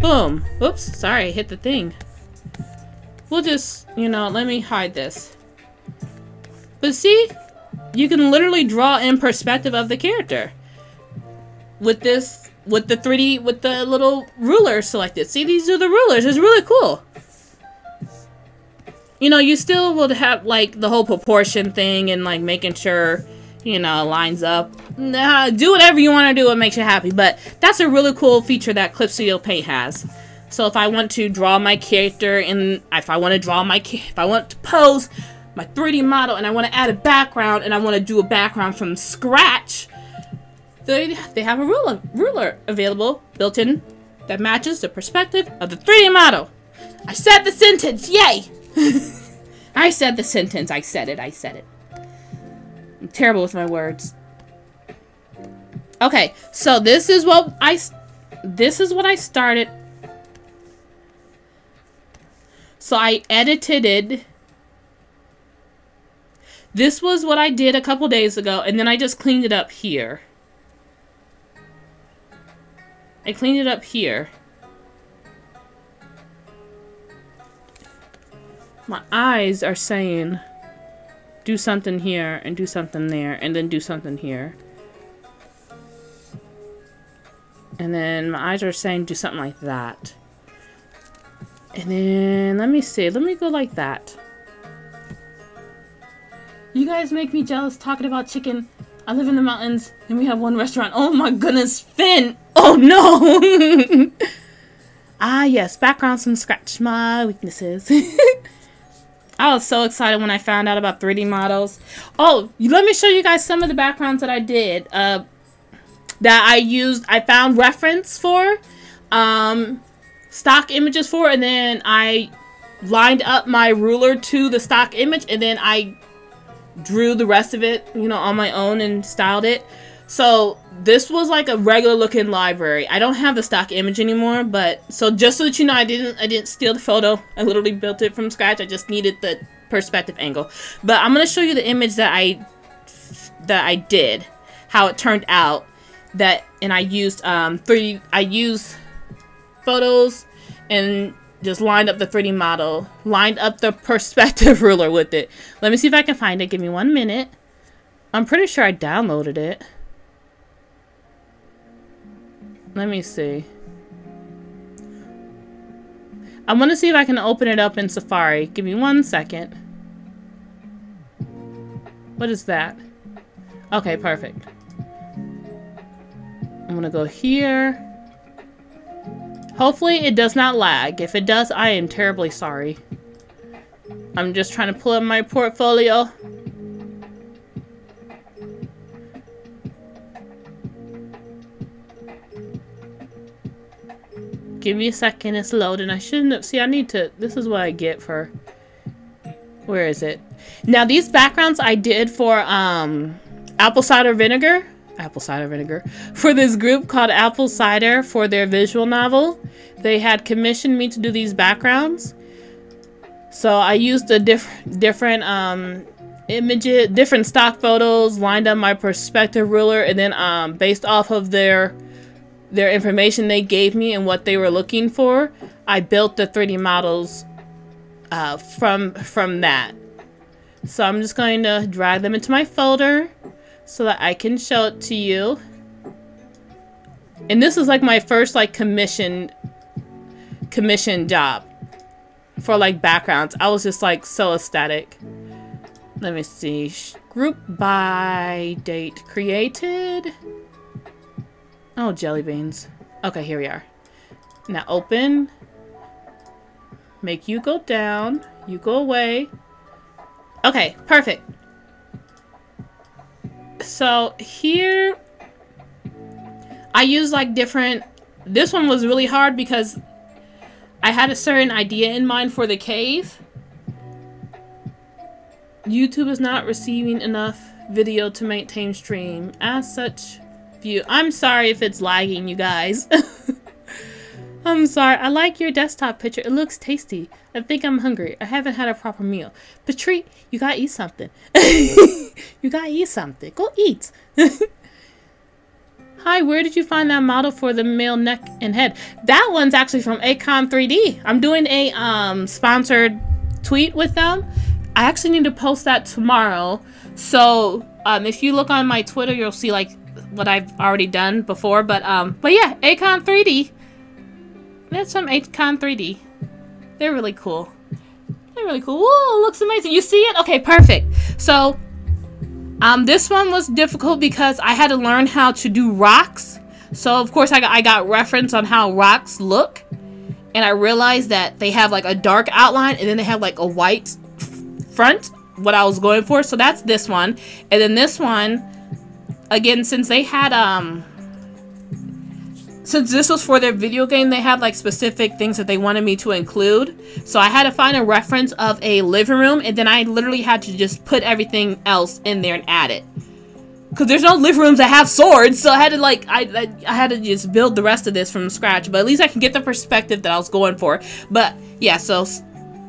Boom. Oops, sorry, I hit the thing. We'll just, you know, let me hide this. But see? You can literally draw in perspective of the character with this, with the three D, with the little ruler selected. See, these are the rulers. It's really cool. You know, you still would have, like, the whole proportion thing and, like, making sure, you know, it lines up. Nah, do whatever you want to do. It makes you happy. But that's a really cool feature that Clip Studio Paint has. So if I want to draw my character and if I want to draw my, if I want to pose my three D model and I want to add a background and I want to do a background from scratch, they, they have a ruler, ruler available built in that matches the perspective of the three D model. I said the sentence! Yay! I said the sentence. I said it. I said it. I'm terrible with my words. Okay, so this is what I... This is what I started. So I edited it. This was what I did a couple days ago, and then I just cleaned it up here. I cleaned it up here. My eyes are saying, do something here, and do something there, and then do something here. And then my eyes are saying, do something like that. And then, let me see. Let me go like that. You guys make me jealous talking about chicken. I live in the mountains, and we have one restaurant. Oh my goodness, Finn! Oh no! Ah yes, backgrounds from scratch. My weaknesses. I was so excited when I found out about three D models. Oh, let me show you guys some of the backgrounds that I did. Uh, that I used, I found reference for. Um... stock images for, and then I lined up my ruler to the stock image, and then I drew the rest of it, you know, on my own and styled it. So this was like a regular looking library. I don't have the stock image anymore, but so just so that you know, I didn't I didn't steal the photo. I literally built it from scratch. I just needed the perspective angle. But I'm gonna show you the image that I that I did, how it turned out, that and I used um three I used photos and just lined up the three D model, lined up the perspective ruler with it. Let me see if I can find it. Give me one minute. I'm pretty sure I downloaded it. Let me see. I want to see if I can open it up in Safari. Give me one second. What is that? Okay, perfect. I'm gonna go here. Hopefully it does not lag. If it does, I am terribly sorry. I'm just trying to pull up my portfolio. Give me a second, it's loading. I shouldn't have, see I need to, this is what I get for, where is it? Now these backgrounds I did for um, apple cider vinegar. Apple Cider Vinegar, for this group called Apple Cider for their visual novel. They had commissioned me to do these backgrounds. So I used a diff different um, images, different stock photos, lined up my perspective ruler, and then um, based off of their, their information they gave me and what they were looking for, I built the three D models uh, from, from that. So I'm just going to drag them into my folder so that I can show it to you. And this is like my first like commissioned commission job for like backgrounds. I was just like so ecstatic. Let me see. Group by date created. Oh, jelly beans. Okay, here we are. Now open. Make you go down. You go away. Okay, perfect. So here I use like different, this one was really hard because I had a certain idea in mind for the cave. YouTube is not receiving enough video to maintain stream as such view. I'm sorry if it's lagging, you guys. I'm sorry. I like your desktop picture. It looks tasty. I think I'm hungry. I haven't had a proper meal. Patrick, you gotta eat something. You gotta eat something. Go eat. Hi, where did you find that model for the male neck and head? That one's actually from Acon three D. I'm doing a um, sponsored tweet with them. I actually need to post that tomorrow. So um, if you look on my Twitter, you'll see like what I've already done before. But um, but yeah, Acon three D. That's from Acon three D. They're really cool. They're really cool. Whoa, it looks amazing. You see it? Okay, perfect. So, um, this one was difficult because I had to learn how to do rocks. So, of course, I got, I got reference on how rocks look. And I realized that they have, like, a dark outline. And then they have, like, a white front, what I was going for. So, that's this one. And then this one, again, since they had, um... Since this was for their video game, they had like specific things that they wanted me to include. So I had to find a reference of a living room, and then I literally had to just put everything else in there and add it. Because there's no living rooms that have swords, so I had to like, I, I, I had to just build the rest of this from scratch. But at least I can get the perspective that I was going for. But yeah, so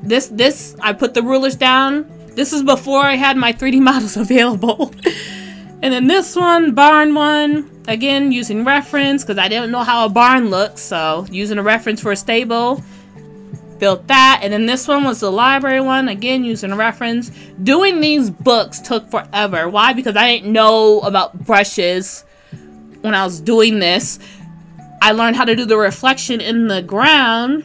this, this, I put the rulers down. This is before I had my three D models available. And then this one, barn one, again, using reference, because I didn't know how a barn looks, so using a reference for a stable, built that. And then this one was the library one, again, using a reference. Doing these books took forever. Why? Because I didn't know about brushes when I was doing this. I learned how to do the reflection in the ground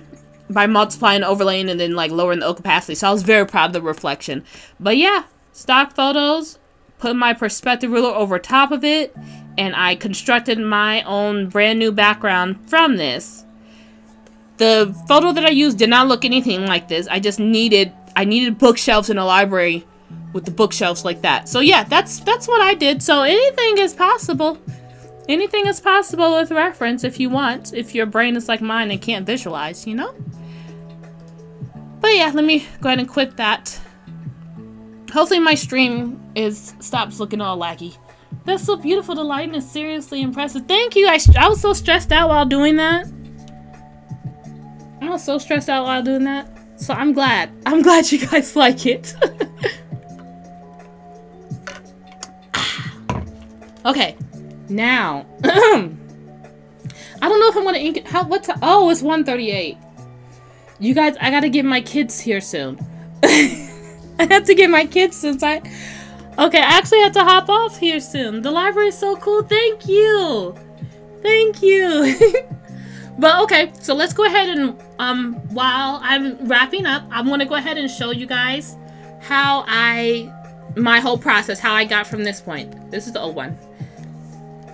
by multiplying, overlaying, and then like lowering the opacity, so I was very proud of the reflection. But yeah, stock photos. Put my perspective ruler over top of it, and I constructed my own brand new background from this. The photo that I used did not look anything like this. I just needed I needed bookshelves in a library with the bookshelves like that. So yeah, that's that's what I did. So anything is possible. Anything is possible with reference if you want, if your brain is like mine and can't visualize, you know? But yeah, let me go ahead and quit that. Hopefully my stream is stops looking all laggy. That's so beautiful. The lighting is seriously impressive. Thank you. I, I was so stressed out while doing that. I was so stressed out while doing that. So I'm glad. I'm glad you guys like it. Okay. Now. I don't know if I'm going to ink it. How, what to, oh, it's one thirty-eight. You guys, I got to get my kids here soon. I have to get my kids since I... Okay, I actually have to hop off here soon. The library is so cool. Thank you. Thank you. But okay, so let's go ahead and... um, while I'm wrapping up, I'm going to go ahead and show you guys how I... my whole process, how I got from this point. This is the old one.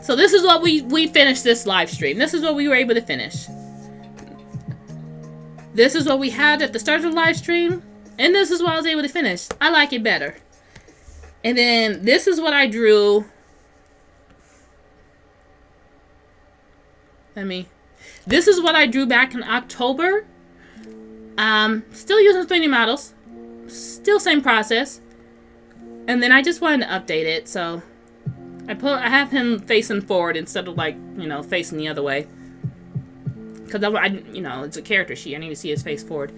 So this is what we, we finished this live stream. This is what we were able to finish. This is what we had at the start of the live stream. And this is what I was able to finish. I like it better. And then this is what I drew. Let me. This is what I drew back in October. Um, still using three D models. Still same process. And then I just wanted to update it. So I put, I have him facing forward instead of like, you know, facing the other way. Because I, I, you know, it's a character sheet. I need to see his face forward.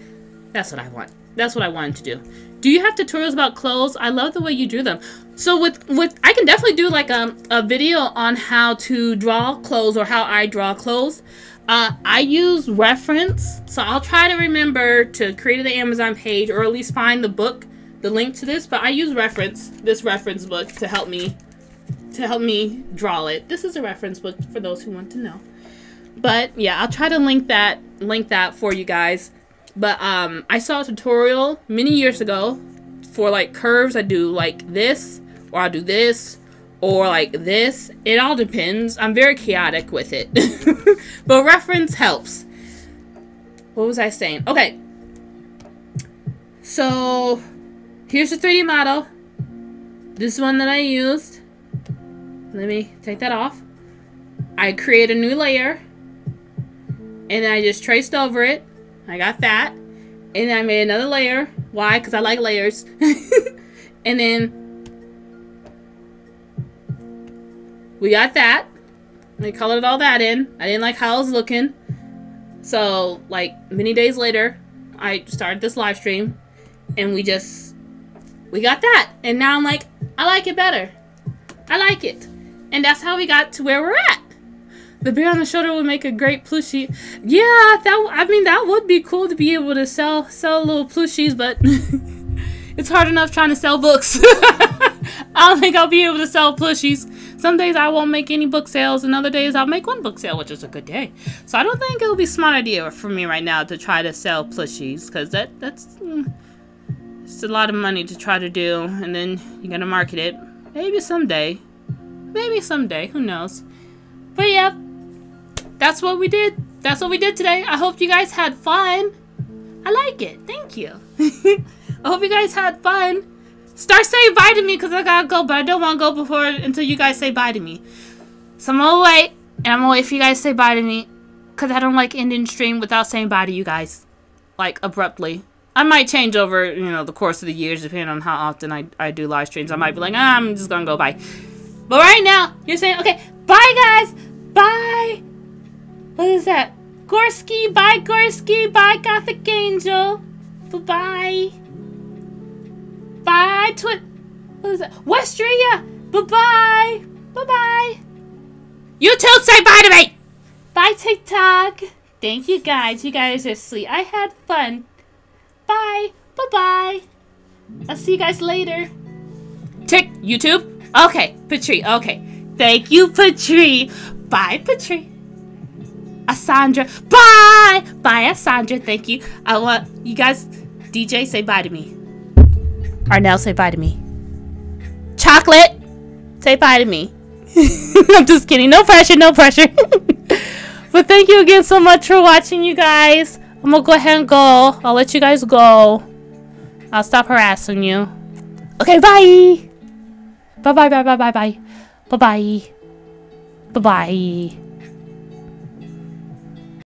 That's what I want. That's what I wanted to do. Do you have tutorials about clothes? I love the way you drew them. So with, with I can definitely do like a, a video on how to draw clothes or how I draw clothes. Uh, I use reference. So I'll try to remember to create the Amazon page or at least find the book, the link to this. But I use reference, this reference book to help me, to help me draw it. This is a reference book for those who want to know. But yeah, I'll try to link that, link that for you guys. But um, I saw a tutorial many years ago for like curves. I do like this, or I'll do this, or like this. It all depends. I'm very chaotic with it. But reference helps. What was I saying? Okay. So here's the three D model. This one that I used. Let me take that off. I create a new layer. And then I just traced over it. I got that, and I made another layer. Why? Because I like layers. And then we got that. We colored all that in. I didn't like how it was looking. So, like, many days later, I started this live stream, and we just, we got that. And now I'm like, I like it better. I like it. And that's how we got to where we're at. The bear on the shoulder would make a great plushie. Yeah, that I mean that would be cool to be able to sell sell little plushies, but it's hard enough trying to sell books. I don't think I'll be able to sell plushies. Some days I won't make any book sales, and other days I'll make one book sale, which is a good day. So I don't think it'll be a smart idea for me right now to try to sell plushies, because that that's mm, it's a lot of money to try to do, and then you gotta market it. Maybe someday, maybe someday, who knows? But yeah. That's what we did. That's what we did today. I hope you guys had fun. I like it. Thank you. I hope you guys had fun. Start saying bye to me because I gotta go, but I don't want to go before until you guys say bye to me. So I'm gonna wait, and I'm gonna wait for you guys to say bye to me. Because I don't like ending stream without saying bye to you guys. Like, abruptly. I might change over, you know, the course of the years, depending on how often I, I do live streams. I might be like, ah, I'm just gonna go bye. But right now, you're saying, okay, bye guys! Bye! What is that? Gorski, bye Gorski, bye Gothic Angel. Bye-bye. Bye Twit. What is that? Westria! Bye-bye! Bye-bye! You too, say bye to me! Bye TikTok! Thank you guys, you guys are sweet. I had fun. Bye. Bye-bye. I'll see you guys later. Tick, YouTube. Okay, Patri. Okay. Thank you, Patri. Bye, Patri. Asandra. Bye. Bye, Asandra. Thank you. I want you guys. D J, say bye to me. Arnell, say bye to me. Chocolate, say bye to me. I'm just kidding. No pressure. No pressure. But thank you again so much for watching, you guys. I'm gonna go ahead and go. I'll let you guys go. I'll stop harassing you. Okay, bye. Bye bye bye bye bye bye. Bye bye. Bye bye.